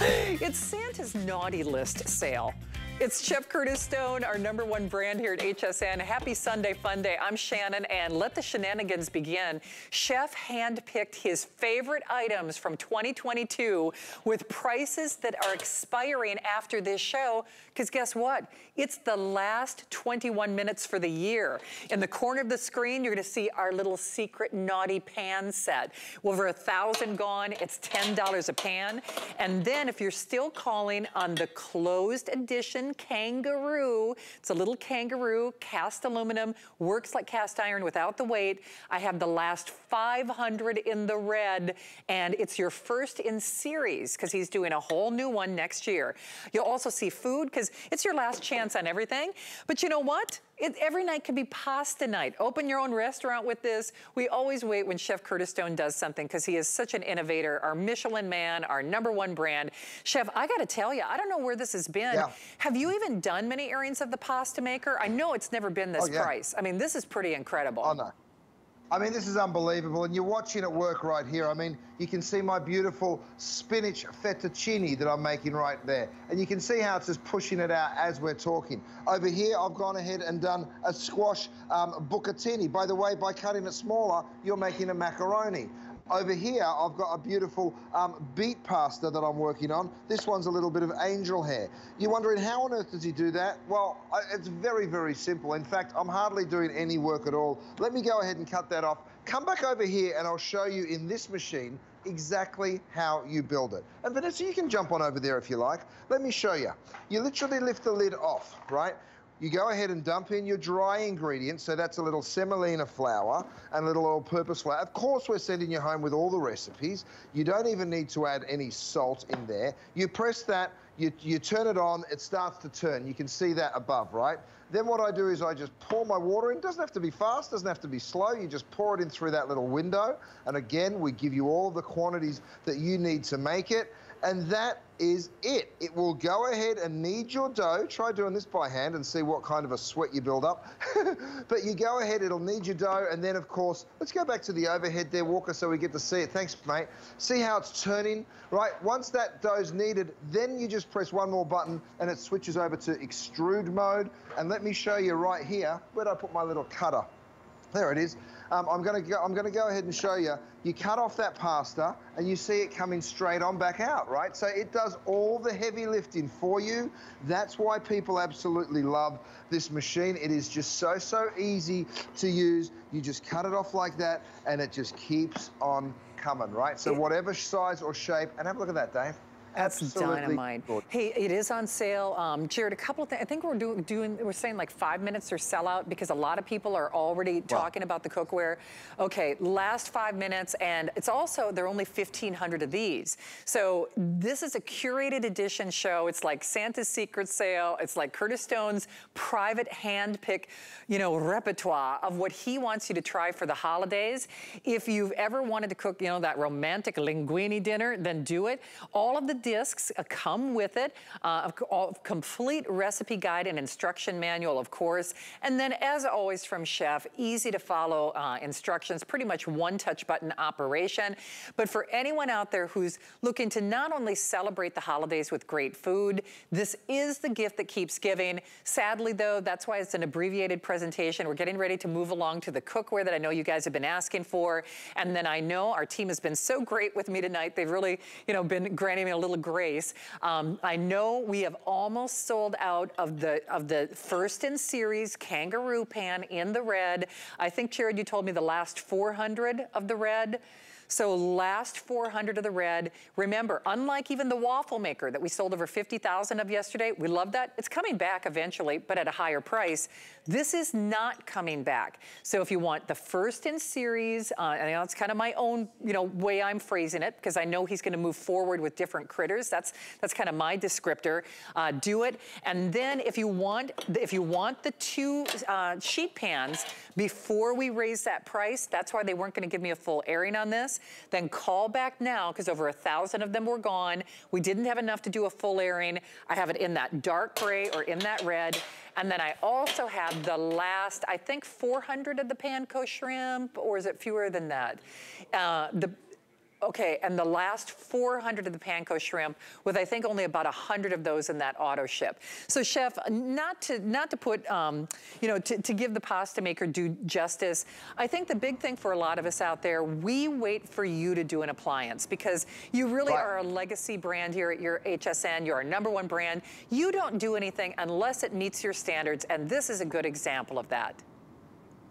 It's Santa's naughty list sale. It's Chef Curtis Stone, our #1 brand here at HSN. Happy Sunday Fun Day. I'm Shannon, and let the shenanigans begin. Chef handpicked his favorite items from 2022 with prices that are expiring after this show, because guess what? It's the last 21 minutes for the year. In the corner of the screen, you're gonna see our little secret naughty pan set. Over 1,000 gone, it's $10 a pan. And then if you're still calling on the closed edition kangaroo. It's a little kangaroo, cast aluminum, works like cast iron without the weight. I have the last 500 in the red, and it's your first in series because he's doing a whole new one next year. You'll also see food because it's your last chance on everything. But you know what? Every night can be pasta night. Open your own restaurant with this. We always wait when Chef Curtis Stone does something because he is such an innovator, our Michelin man, our #1 brand. Chef, I gotta tell you, I don't know where this has been. Yeah. Have you even done many airings of the pasta maker? I know it's never been this price. I mean, this is pretty incredible. Oh, no. I mean, this is unbelievable, and you're watching it work right here. I mean, you can see my beautiful spinach fettuccine that I'm making right there, and you can see how it's just pushing it out as we're talking. Over here, I've gone ahead and done a squash bucatini. By the way, by cutting it smaller, you're making a macaroni. Over here, I've got a beautiful beet pasta that I'm working on. This one's a little bit of angel hair. You're wondering, how on earth does he do that? Well, it's very, very simple. In fact, I'm hardly doing any work at all. Let me go ahead and cut that off. Come back over here, and I'll show you in this machine exactly how you build it. And Vanessa, you can jump on over there if you like. Let me show you. You literally lift the lid off, right? You go ahead and dump in your dry ingredients, so that's a little semolina flour and a little all-purpose flour. Of course, we're sending you home with all the recipes. You don't even need to add any salt in there. You press that, you turn it on, it starts to turn. You can see that above, right? Then what I do is I just pour my water in. It doesn't have to be fast, doesn't have to be slow. You just pour it in through that little window. And again, we give you all the quantities that you need to make it. And that is it. It will go ahead and knead your dough. Try doing this by hand and see what kind of a sweat you build up. But you go ahead, it'll knead your dough. And then, of course, let's go back to the overhead there, Walker, so we get to see it. Thanks, mate. See how it's turning, right? Once that dough's kneaded, then you just press one more button and it switches over to extrude mode. And let me show you right here. Where'd I put my little cutter? There it is. I'm gonna go ahead and show you. You cut off that pasta and you see it coming straight on back out, right? So it does all the heavy lifting for you. That's why people absolutely love this machine. It is just so, so easy to use. You just cut it off like that and it just keeps on coming, right? So whatever size or shape, and have a look at that, Dave. That's dynamite. Good. Hey, it is on sale. Jared, a couple of things. I think we're saying like 5 minutes or sellout because a lot of people are already talking about the cookware. Okay, last 5 minutes, and it's also, there are only 1,500 of these. So this is a curated edition show. It's like Santa's secret sale. It's like Curtis Stone's private hand-pick, you know, repertoire of what he wants you to try for the holidays. If you've ever wanted to cook, you know, that romantic linguine dinner, then do it. All of the discs come with it, a complete recipe guide and instruction manual, of course. And then, as always, from Chef, easy to follow instructions, pretty much one touch button operation. But for anyone out there who's looking to not only celebrate the holidays with great food, this is the gift that keeps giving. Sadly, though, that's why it's an abbreviated presentation. We're getting ready to move along to the cookware that I know you guys have been asking for. And then I know our team has been so great with me tonight. They've really, you know, been granting me a little grace. I know we have almost sold out of the first in series kangaroo pan in the red. I think, Jared, you told me the last 400 of the red. So last 400 of the red. Remember, unlike even the waffle maker that we sold over 50,000 of yesterday, we love that. It's coming back eventually, but at a higher price. This is not coming back. So if you want the first in series, and you know, it's kind of my own, you know, way I'm phrasing it, because I know he's going to move forward with different critters. That's kind of my descriptor. Do it. And then if you want the two sheet pans before we raise that price, that's why they weren't going to give me a full airing on this. Then call back now, because over 1,000 of them were gone. We didn't have enough to do a full airing. I have it in that dark gray or in that red. And then I also have the last, I think, 400 of the panko shrimp, or is it fewer than that? Okay, and the last 400 of the panko shrimp, with I think only about 100 of those in that auto ship. So Chef, not to put, you know, to give the pasta maker due justice, I think the big thing for a lot of us out there, we wait for you to do an appliance, because you really are a legacy brand here at your HSN. You're our #1 brand. You don't do anything unless it meets your standards, and this is a good example of that.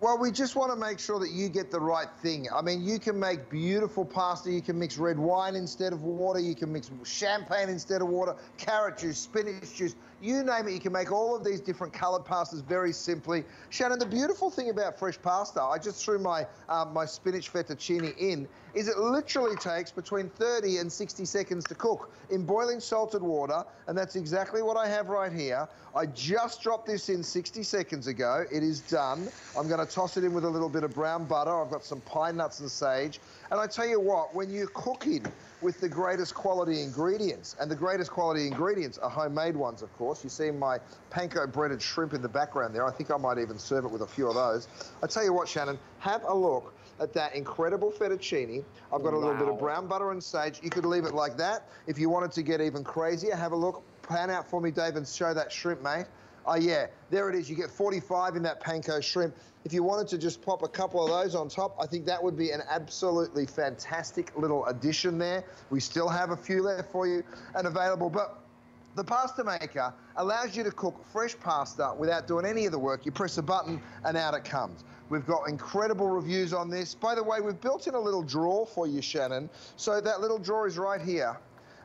Well, we just want to make sure that you get the right thing. I mean, you can make beautiful pasta. You can mix red wine instead of water. You can mix champagne instead of water, carrot juice, spinach juice. You name it, you can make all of these different coloured pastas very simply. Shannon, the beautiful thing about fresh pasta, I just threw my my spinach fettuccine in, is it literally takes between 30 and 60 seconds to cook in boiling salted water, and that's exactly what I have right here. I just dropped this in 60 seconds ago. It is done. I'm going to toss it in with a little bit of brown butter. I've got some pine nuts and sage. And I tell you what, when you're cooking with the greatest quality ingredients, and the greatest quality ingredients are homemade ones, of course. You see my panko breaded shrimp in the background there. I think I might even serve it with a few of those. I tell you what, Shannon, have a look at that incredible fettuccine. I've got a little bit of brown butter and sage. You could leave it like that. If you wanted to get even crazier, have a look. Pan out for me, Dave, and show that shrimp, mate. Oh, yeah, there it is. You get 45 in that panko shrimp. If you wanted to just pop a couple of those on top, I think that would be an absolutely fantastic little addition there. We still have a few left for you and available, but the pasta maker allows you to cook fresh pasta without doing any of the work. You press a button and out it comes. We've got incredible reviews on this. By the way, we've built in a little drawer for you, Shannon. So that little drawer is right here.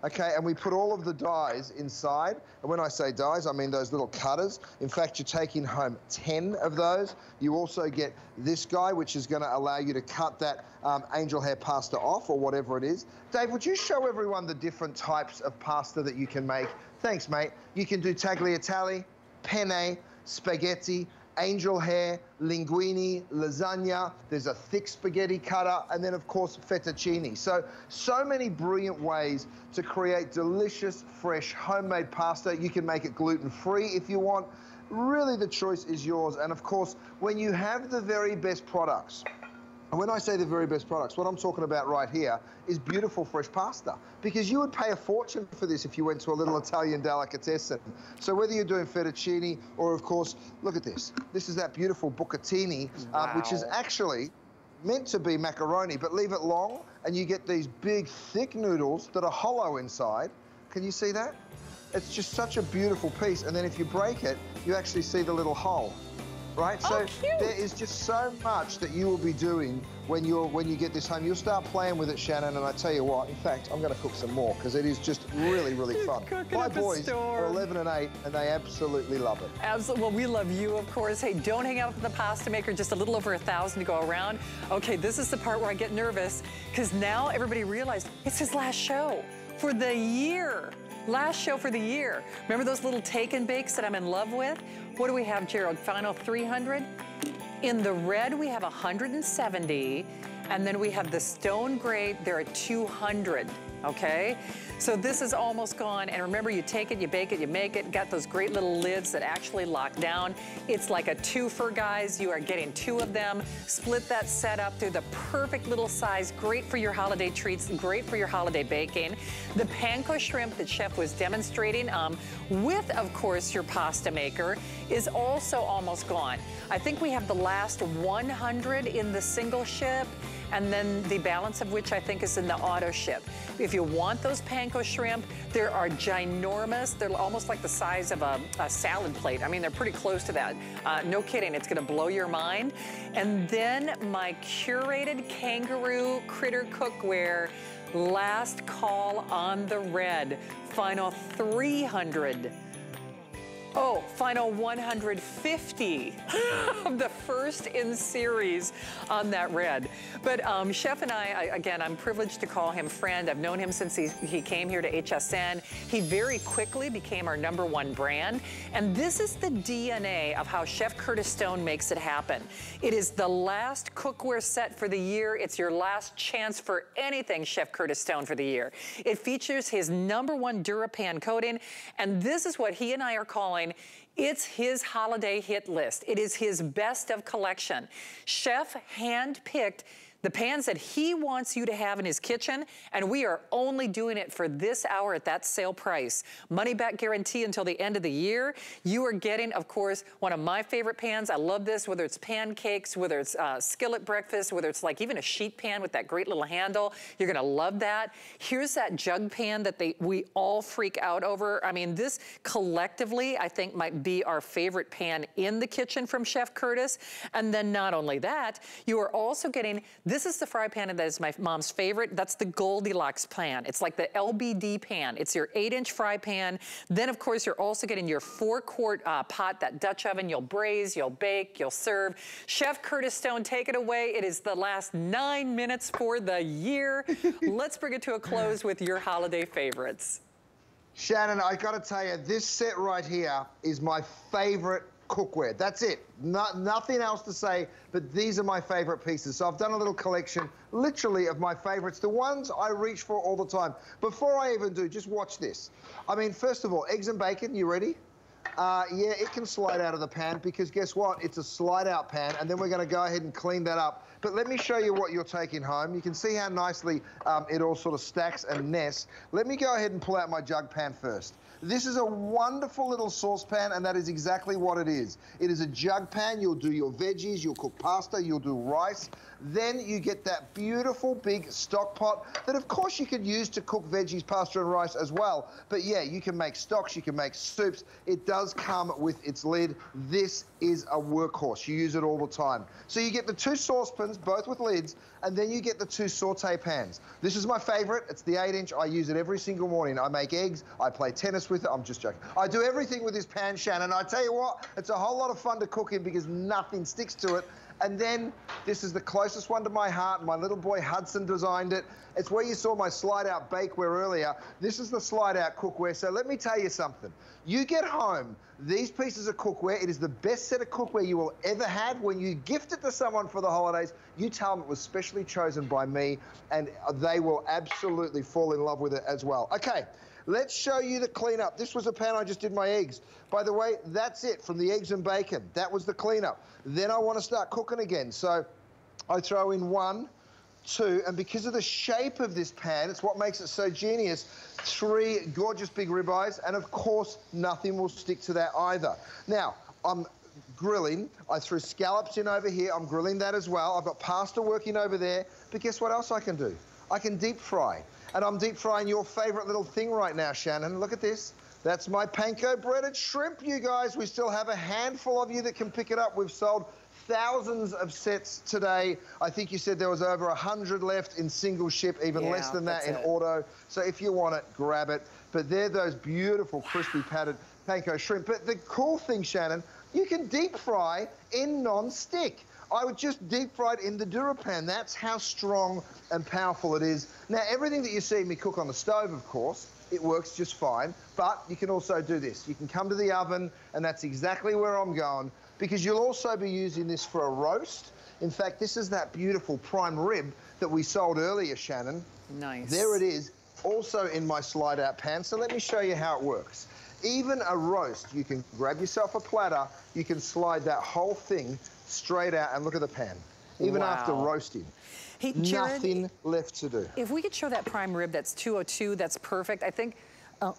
Okay, and we put all of the dies inside. And when I say dies, I mean those little cutters. In fact, you're taking home 10 of those. You also get this guy, which is going to allow you to cut that angel hair pasta off or whatever it is. Dave, would you show everyone the different types of pasta that you can make? Thanks, mate. You can do tagliatelle, penne, spaghetti, angel hair, linguine, lasagna. There's a thick spaghetti cutter, and then, of course, fettuccine. So many brilliant ways to create delicious, fresh, homemade pasta. You can make it gluten-free if you want. Really, the choice is yours. And, of course, when you have the very best products, and when I say the very best products, what I'm talking about right here is beautiful fresh pasta, because you would pay a fortune for this if you went to a little Italian delicatessen. So whether you're doing fettuccine or, of course, look at this. This is that beautiful bucatini, which is actually meant to be macaroni, but leave it long, and you get these big, thick noodles that are hollow inside. Can you see that? It's just such a beautiful piece. And then if you break it, you actually see the little hole. Right, so there is just so much that you will be doing when you get this home. You'll start playing with it, Shannon, and I tell you what. In fact, I'm going to cook some more because it is just really, really fun. My boys are 11 and 8, and they absolutely love it. Absolutely. Well, we love you, of course. Hey, don't hang out with the pasta maker. Just a little over 1,000 to go around. Okay, this is the part where I get nervous because now everybody realized it's his last show for the year. Last show for the year. Remember those little take and bakes that I'm in love with? What do we have, Gerald? Final 300. In the red, we have 170. And then we have the stone grate. They're at 200, okay? So this is almost gone. And remember, you take it, you bake it, you make it. Got those great little lids that actually lock down. It's like a twofer, guys. You are getting 2 of them. Split that set up. They're the perfect little size. Great for your holiday treats. Great for your holiday baking. The panko shrimp that Chef was demonstrating with, of course, your pasta maker is also almost gone. I think we have the last 100 in the single ship, and then the balance of which I think is in the auto ship. If you want those panko shrimp, they are ginormous. They're almost like the size of a salad plate. I mean, they're pretty close to that. No kidding, it's gonna blow your mind. And then my curated kangaroo critter cookware, last call on the red, final 300. Oh, final 150 of the first in series on that red. But Chef and I, again, I'm privileged to call him friend. I've known him since he came here to HSN. He very quickly became our #1 brand. And this is the DNA of how Chef Curtis Stone makes it happen. It is the last cookware set for the year. It's your last chance for anything Chef Curtis Stone for the year. It features his #1 DuraPan coating. And this is what he and I are calling. It's his holiday hit list. It is his best of collection. Chef handpicked The pans that he wants you to have in his kitchen, and we are only doing it for this hour at that sale price. Money back guarantee until the end of the year. You are getting, of course, one of my favorite pans. I love this, whether it's pancakes, whether it's skillet breakfast, whether it's like even a sheet pan with that great little handle. You're gonna love that. Here's that jug pan that we all freak out over. I mean, this collectively, I think, might be our favorite pan in the kitchen from Chef Curtis. And then not only that, you are also getting, this is the fry pan that is my mom's favorite. That's the Goldilocks pan. It's like the LBD pan. It's your 8-inch fry pan. Then, of course, you're also getting your 4-quart pot, that Dutch oven. You'll braise, you'll bake, you'll serve. Chef Curtis Stone, take it away. It is the last 9 minutes for the year. Let's bring it to a close with your holiday favorites. Shannon, I gotta tell you, this set right here is my favorite cookware. That's it. Nothing else to say, but these are my favorite pieces. So I've done a little collection, literally, of my favorites, the ones I reach for all the time. Before I even do, just watch this. I mean, first of all, eggs and bacon, you ready? Yeah, it can slide out of the pan because guess what? It's a slide-out pan, and then we're gonna go ahead and clean that up. But let me show you what you're taking home. You can see how nicely it all sort of stacks and nests. Let me go ahead and pull out my jug pan first. This is a wonderful little saucepan, and that is exactly what it is. It is a jug pan. You'll do your veggies, you'll cook pasta, you'll do rice. Then you get that beautiful big stock pot that, of course, you could use to cook veggies, pasta, and rice as well. But, yeah, you can make stocks, you can make soups. It does come with its lid. This is a workhorse. You use it all the time. So you get the two saucepans, both with lids, and then you get the two saute pans. This is my favorite. It's the 8-inch. I use it every single morning. I make eggs. I play tennis with it. I'm just joking. I do everything with this pan, Shannon. I tell you what, it's a whole lot of fun to cook in because nothing sticks to it. And then this is the closest one to my heart. My little boy Hudson designed it. It's where you saw my slide-out bakeware earlier. This is the slide-out cookware. So let me tell you something. You get home these pieces of cookware. It is the best set of cookware you will ever have. When you gift it to someone for the holidays, you tell them it was specially chosen by me, and they will absolutely fall in love with it as well. Okay. Let's show you the cleanup. This was a pan I just did my eggs. By the way, that's it from the eggs and bacon. That was the cleanup. Then I want to start cooking again. So I throw in one, two, and because of the shape of this pan, it's what makes it so genius, 3 gorgeous big ribeyes, and of course, nothing will stick to that either. Now, I'm grilling. I threw scallops in over here. I'm grilling that as well. I've got pasta working over there, but guess what else I can do? I can deep fry. And I'm deep frying your favorite little thing right now, Shannon. Look at this. That's my panko breaded shrimp, you guys. We still have a handful of you that can pick it up. We've sold thousands of sets today. I think you said there was over 100 left in single ship, even less than that in auto. So if you want it, grab it. But they're those beautiful, crispy padded panko shrimp. But the cool thing, Shannon, you can deep fry in non-stick. I would just deep fry it in the DuraPan. That's how strong and powerful it is. Now, everything that you see me cook on the stove, of course, it works just fine, but you can also do this. You can come to the oven, and that's exactly where I'm going, because you'll also be using this for a roast. In fact, this is that beautiful prime rib that we sold earlier, Shannon. Nice. There it is, also in my slide-out pan. So let me show you how it works. Even a roast, you can grab yourself a platter, you can slide that whole thing straight out, and look at the pan. Even after roasting, Jared, nothing left to do. If we could show that prime rib, that's 202, that's perfect. I think, oh,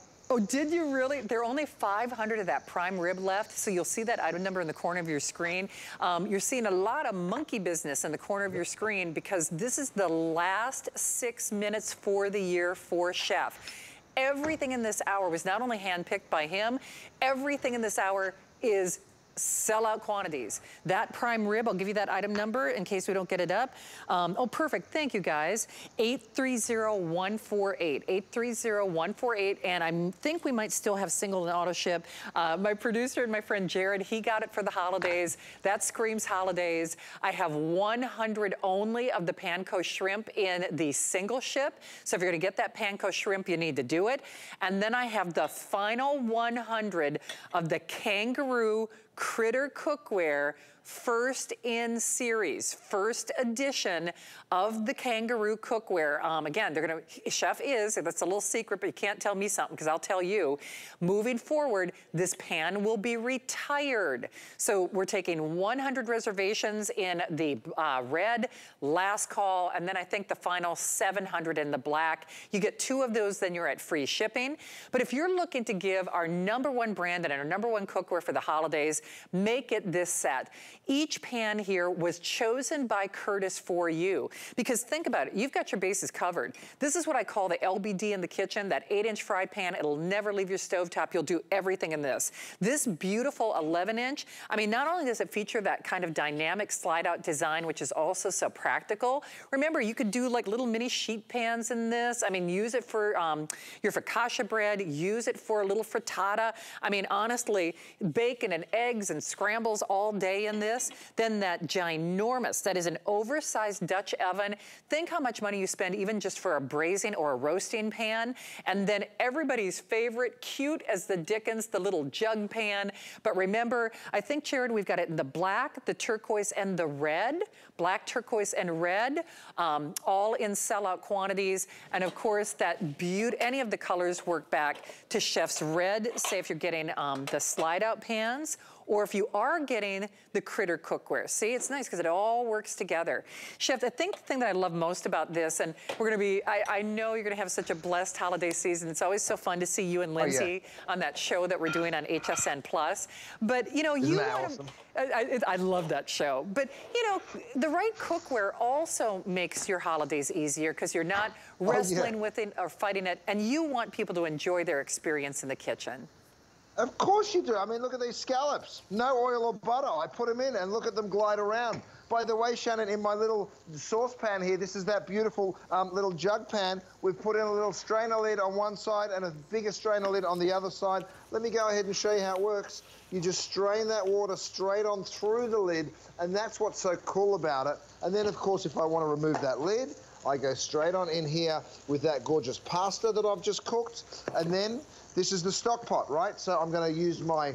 did you really? There are only 500 of that prime rib left, so you'll see that item number in the corner of your screen. You're seeing a lot of monkey business in the corner of your screen because this is the last 6 minutes for the year for Chef. Everything in this hour was not only handpicked by him, everything in this hour is sellout quantities. That prime rib, I'll give you that item number in case we don't get it up. Oh, perfect. Thank you, guys. 830148. 830148. And I think we might still have single and auto ship. My producer and my friend Jared, he got it for the holidays. That screams holidays. I have 100 only of the panko shrimp in the single ship. So if you're going to get that panko shrimp, you need to do it. And then I have the final 100 of the kangaroo critter cookware first in series, first edition of the Kangaroo Cookware. Again, they're gonna, Chef is, that's a little secret, but you can't tell me something because I'll tell you. Moving forward, this pan will be retired. So we're taking 100 reservations in the red, last call, and then I think the final 700 in the black. You get two of those, then you're at free shipping. But if you're looking to give our #1 brand and our #1 cookware for the holidays, make it this set. Each pan here was chosen by Curtis for you. Because think about it, you've got your bases covered. This is what I call the LBD in the kitchen, that 8-inch fry pan. It'll never leave your stovetop. You'll do everything in this. This beautiful 11-inch, I mean, not only does it feature that kind of dynamic slide-out design, which is also so practical. Remember, you could do like little mini sheet pans in this. I mean, use it for your focaccia bread, use it for a little frittata. I mean, honestly, bacon and eggs and scrambles all day in this. Then that ginormous, that is an oversized Dutch oven. Think how much money you spend even just for a braising or a roasting pan. And then everybody's favorite, cute as the dickens, the little jug pan. But remember, I think, Jared, we've got it in the black, the turquoise, and the red. Black, turquoise, and red, all in sellout quantities. And of course, that beauty, any of the colors work back to Chef's red, say if you're getting the slide-out pans, or if you are getting the Critter cookware. See, it's nice because it all works together. Chef, I think the thing that I love most about this, and we're gonna be, I know you're gonna have such a blessed holiday season. It's always so fun to see you and Lindsay on that show that we're doing on HSN Plus. But you know, I love that show. But you know, the right cookware also makes your holidays easier because you're not wrestling with it or fighting it, and you want people to enjoy their experience in the kitchen. Of course you do. I mean, look at these scallops. No oil or butter. I put them in and look at them glide around. By the way, Shannon, in my little saucepan here, this is that beautiful little jug pan. We've put in a little strainer lid on one side and a bigger strainer lid on the other side. Let me go ahead and show you how it works. You just strain that water straight on through the lid, and that's what's so cool about it. And then, of course, if I want to remove that lid, I go straight on in here with that gorgeous pasta that I've just cooked. And then this is the stock pot, right? So I'm going to use my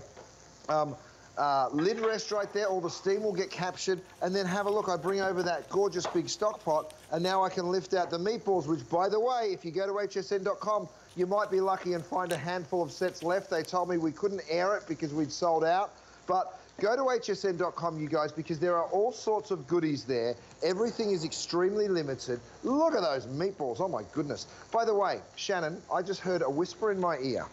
lid rest right there. All the steam will get captured. And then have a look. I bring over that gorgeous big stock pot. And now I can lift out the meatballs, which, by the way, if you go to hsn.com, you might be lucky and find a handful of sets left. They told me we couldn't air it because we'd sold out. But go to hsn.com, you guys, because there are all sorts of goodies there. Everything is extremely limited. Look at those meatballs. Oh, my goodness. By the way, Shannon, I just heard a whisper in my ear.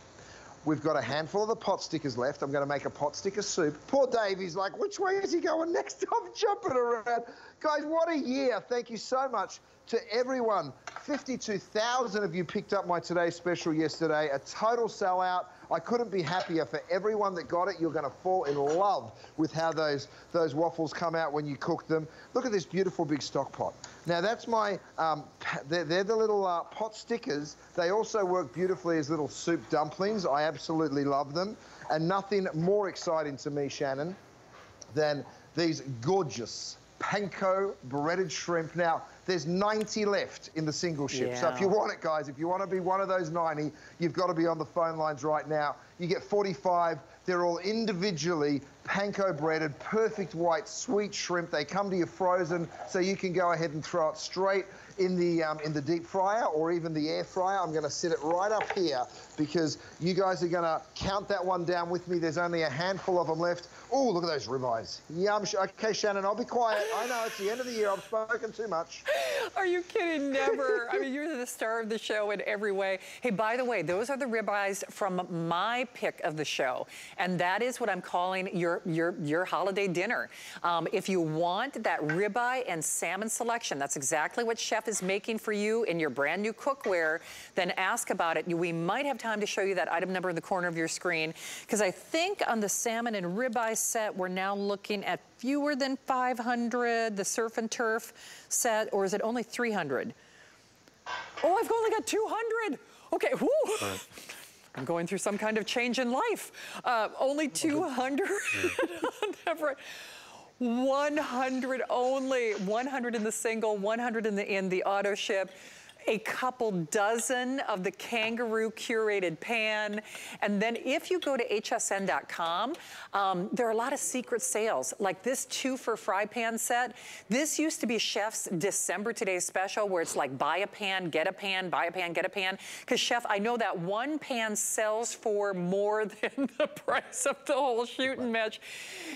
We've got a handful of the pot stickers left. I'm going to make a pot sticker soup. Poor Davey's like, which way is he going next? I'm jumping around. Guys, what a year. Thank you so much to everyone. 52,000 of you picked up my Today Special yesterday. A total sellout. I couldn't be happier for everyone that got it. You're going to fall in love with how those waffles come out when you cook them. Look at this beautiful big stock pot. Now that's my, they're the little pot stickers. They also work beautifully as little soup dumplings. I absolutely love them. And nothing more exciting to me, Shannon, than these gorgeous panko breaded shrimp. Now, there's 90 left in the single ship. Yeah. So if you want it, guys, if you want to be one of those 90, you've got to be on the phone lines right now. You get 45. They're all individually panko breaded, perfect white, sweet shrimp. They come to you frozen, so you can go ahead and throw it straight in the deep fryer or even the air fryer. I'm going to sit it right up here because you guys are going to count that one down with me. There's only a handful of them left. Oh, look at those ribeyes. Yum. Okay, Shannon, I'll be quiet. I know, it's the end of the year. I've spoken too much. Are you kidding? Never. I mean, you're the star of the show in every way. Hey, by the way, those are the ribeyes from my pick of the show. And that is what I'm calling your holiday dinner. If you want that ribeye and salmon selection, that's exactly what Chef is making for you in your brand new cookware, then ask about it. We might have time to show you that item number in the corner of your screen, because I think on the salmon and ribeye set, we're now looking at fewer than 500, the surf and turf set, or is it only 300? Oh, I've only got 200. Okay, whoo. Right. I'm going through some kind of change in life. Only 200. 100 only. 100 in the single, 100 in the auto ship. a couple dozen of the kangaroo curated pan. And then if you go to hsn.com, there are a lot of secret sales, like this 2-for fry pan set. This used to be Chef's December Today's Special, where it's like buy a pan, get a pan, buy a pan, get a pan. Because Chef, I know that one pan sells for more than the price of the whole shooting match.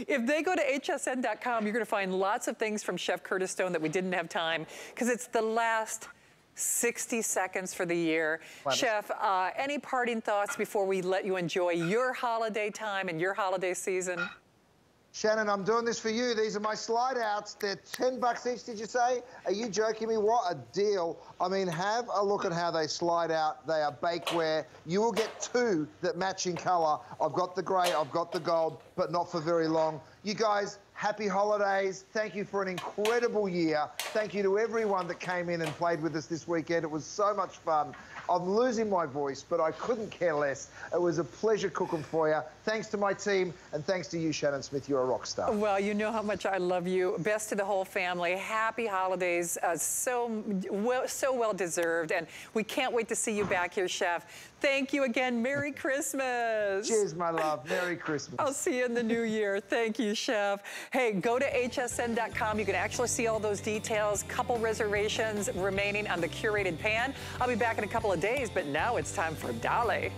If they go to hsn.com, you're gonna find lots of things from Chef Curtis Stone that we didn't have time, because it's the last 60 seconds for the year. Love Chef, any parting thoughts before we let you enjoy your holiday time and your holiday season? Shannon, I'm doing this for you. These are my slide outs. They're $10 each, did you say? Are you joking me? What a deal. I mean, have a look at how they slide out. They are bakeware. You will get two that match in color. I've got the gray, I've got the gold, but not for very long. You guys, happy holidays. Thank you for an incredible year. Thank you to everyone that came in and played with us this weekend. It was so much fun. I'm losing my voice, but I couldn't care less. It was a pleasure cooking for you. Thanks to my team, and thanks to you, Shannon Smith. You're a rock star. Well, you know how much I love you. Best to the whole family. Happy holidays. So well deserved, and we can't wait to see you back here, Chef. Thank you again. Merry Christmas. Cheers, my love. Merry Christmas. I'll see you in the new year. Thank you, Chef. Hey, go to hsn.com. You can actually see all those details. Couple reservations remaining on the curated pan. I'll be back in a couple of days, but now it's time for Dale.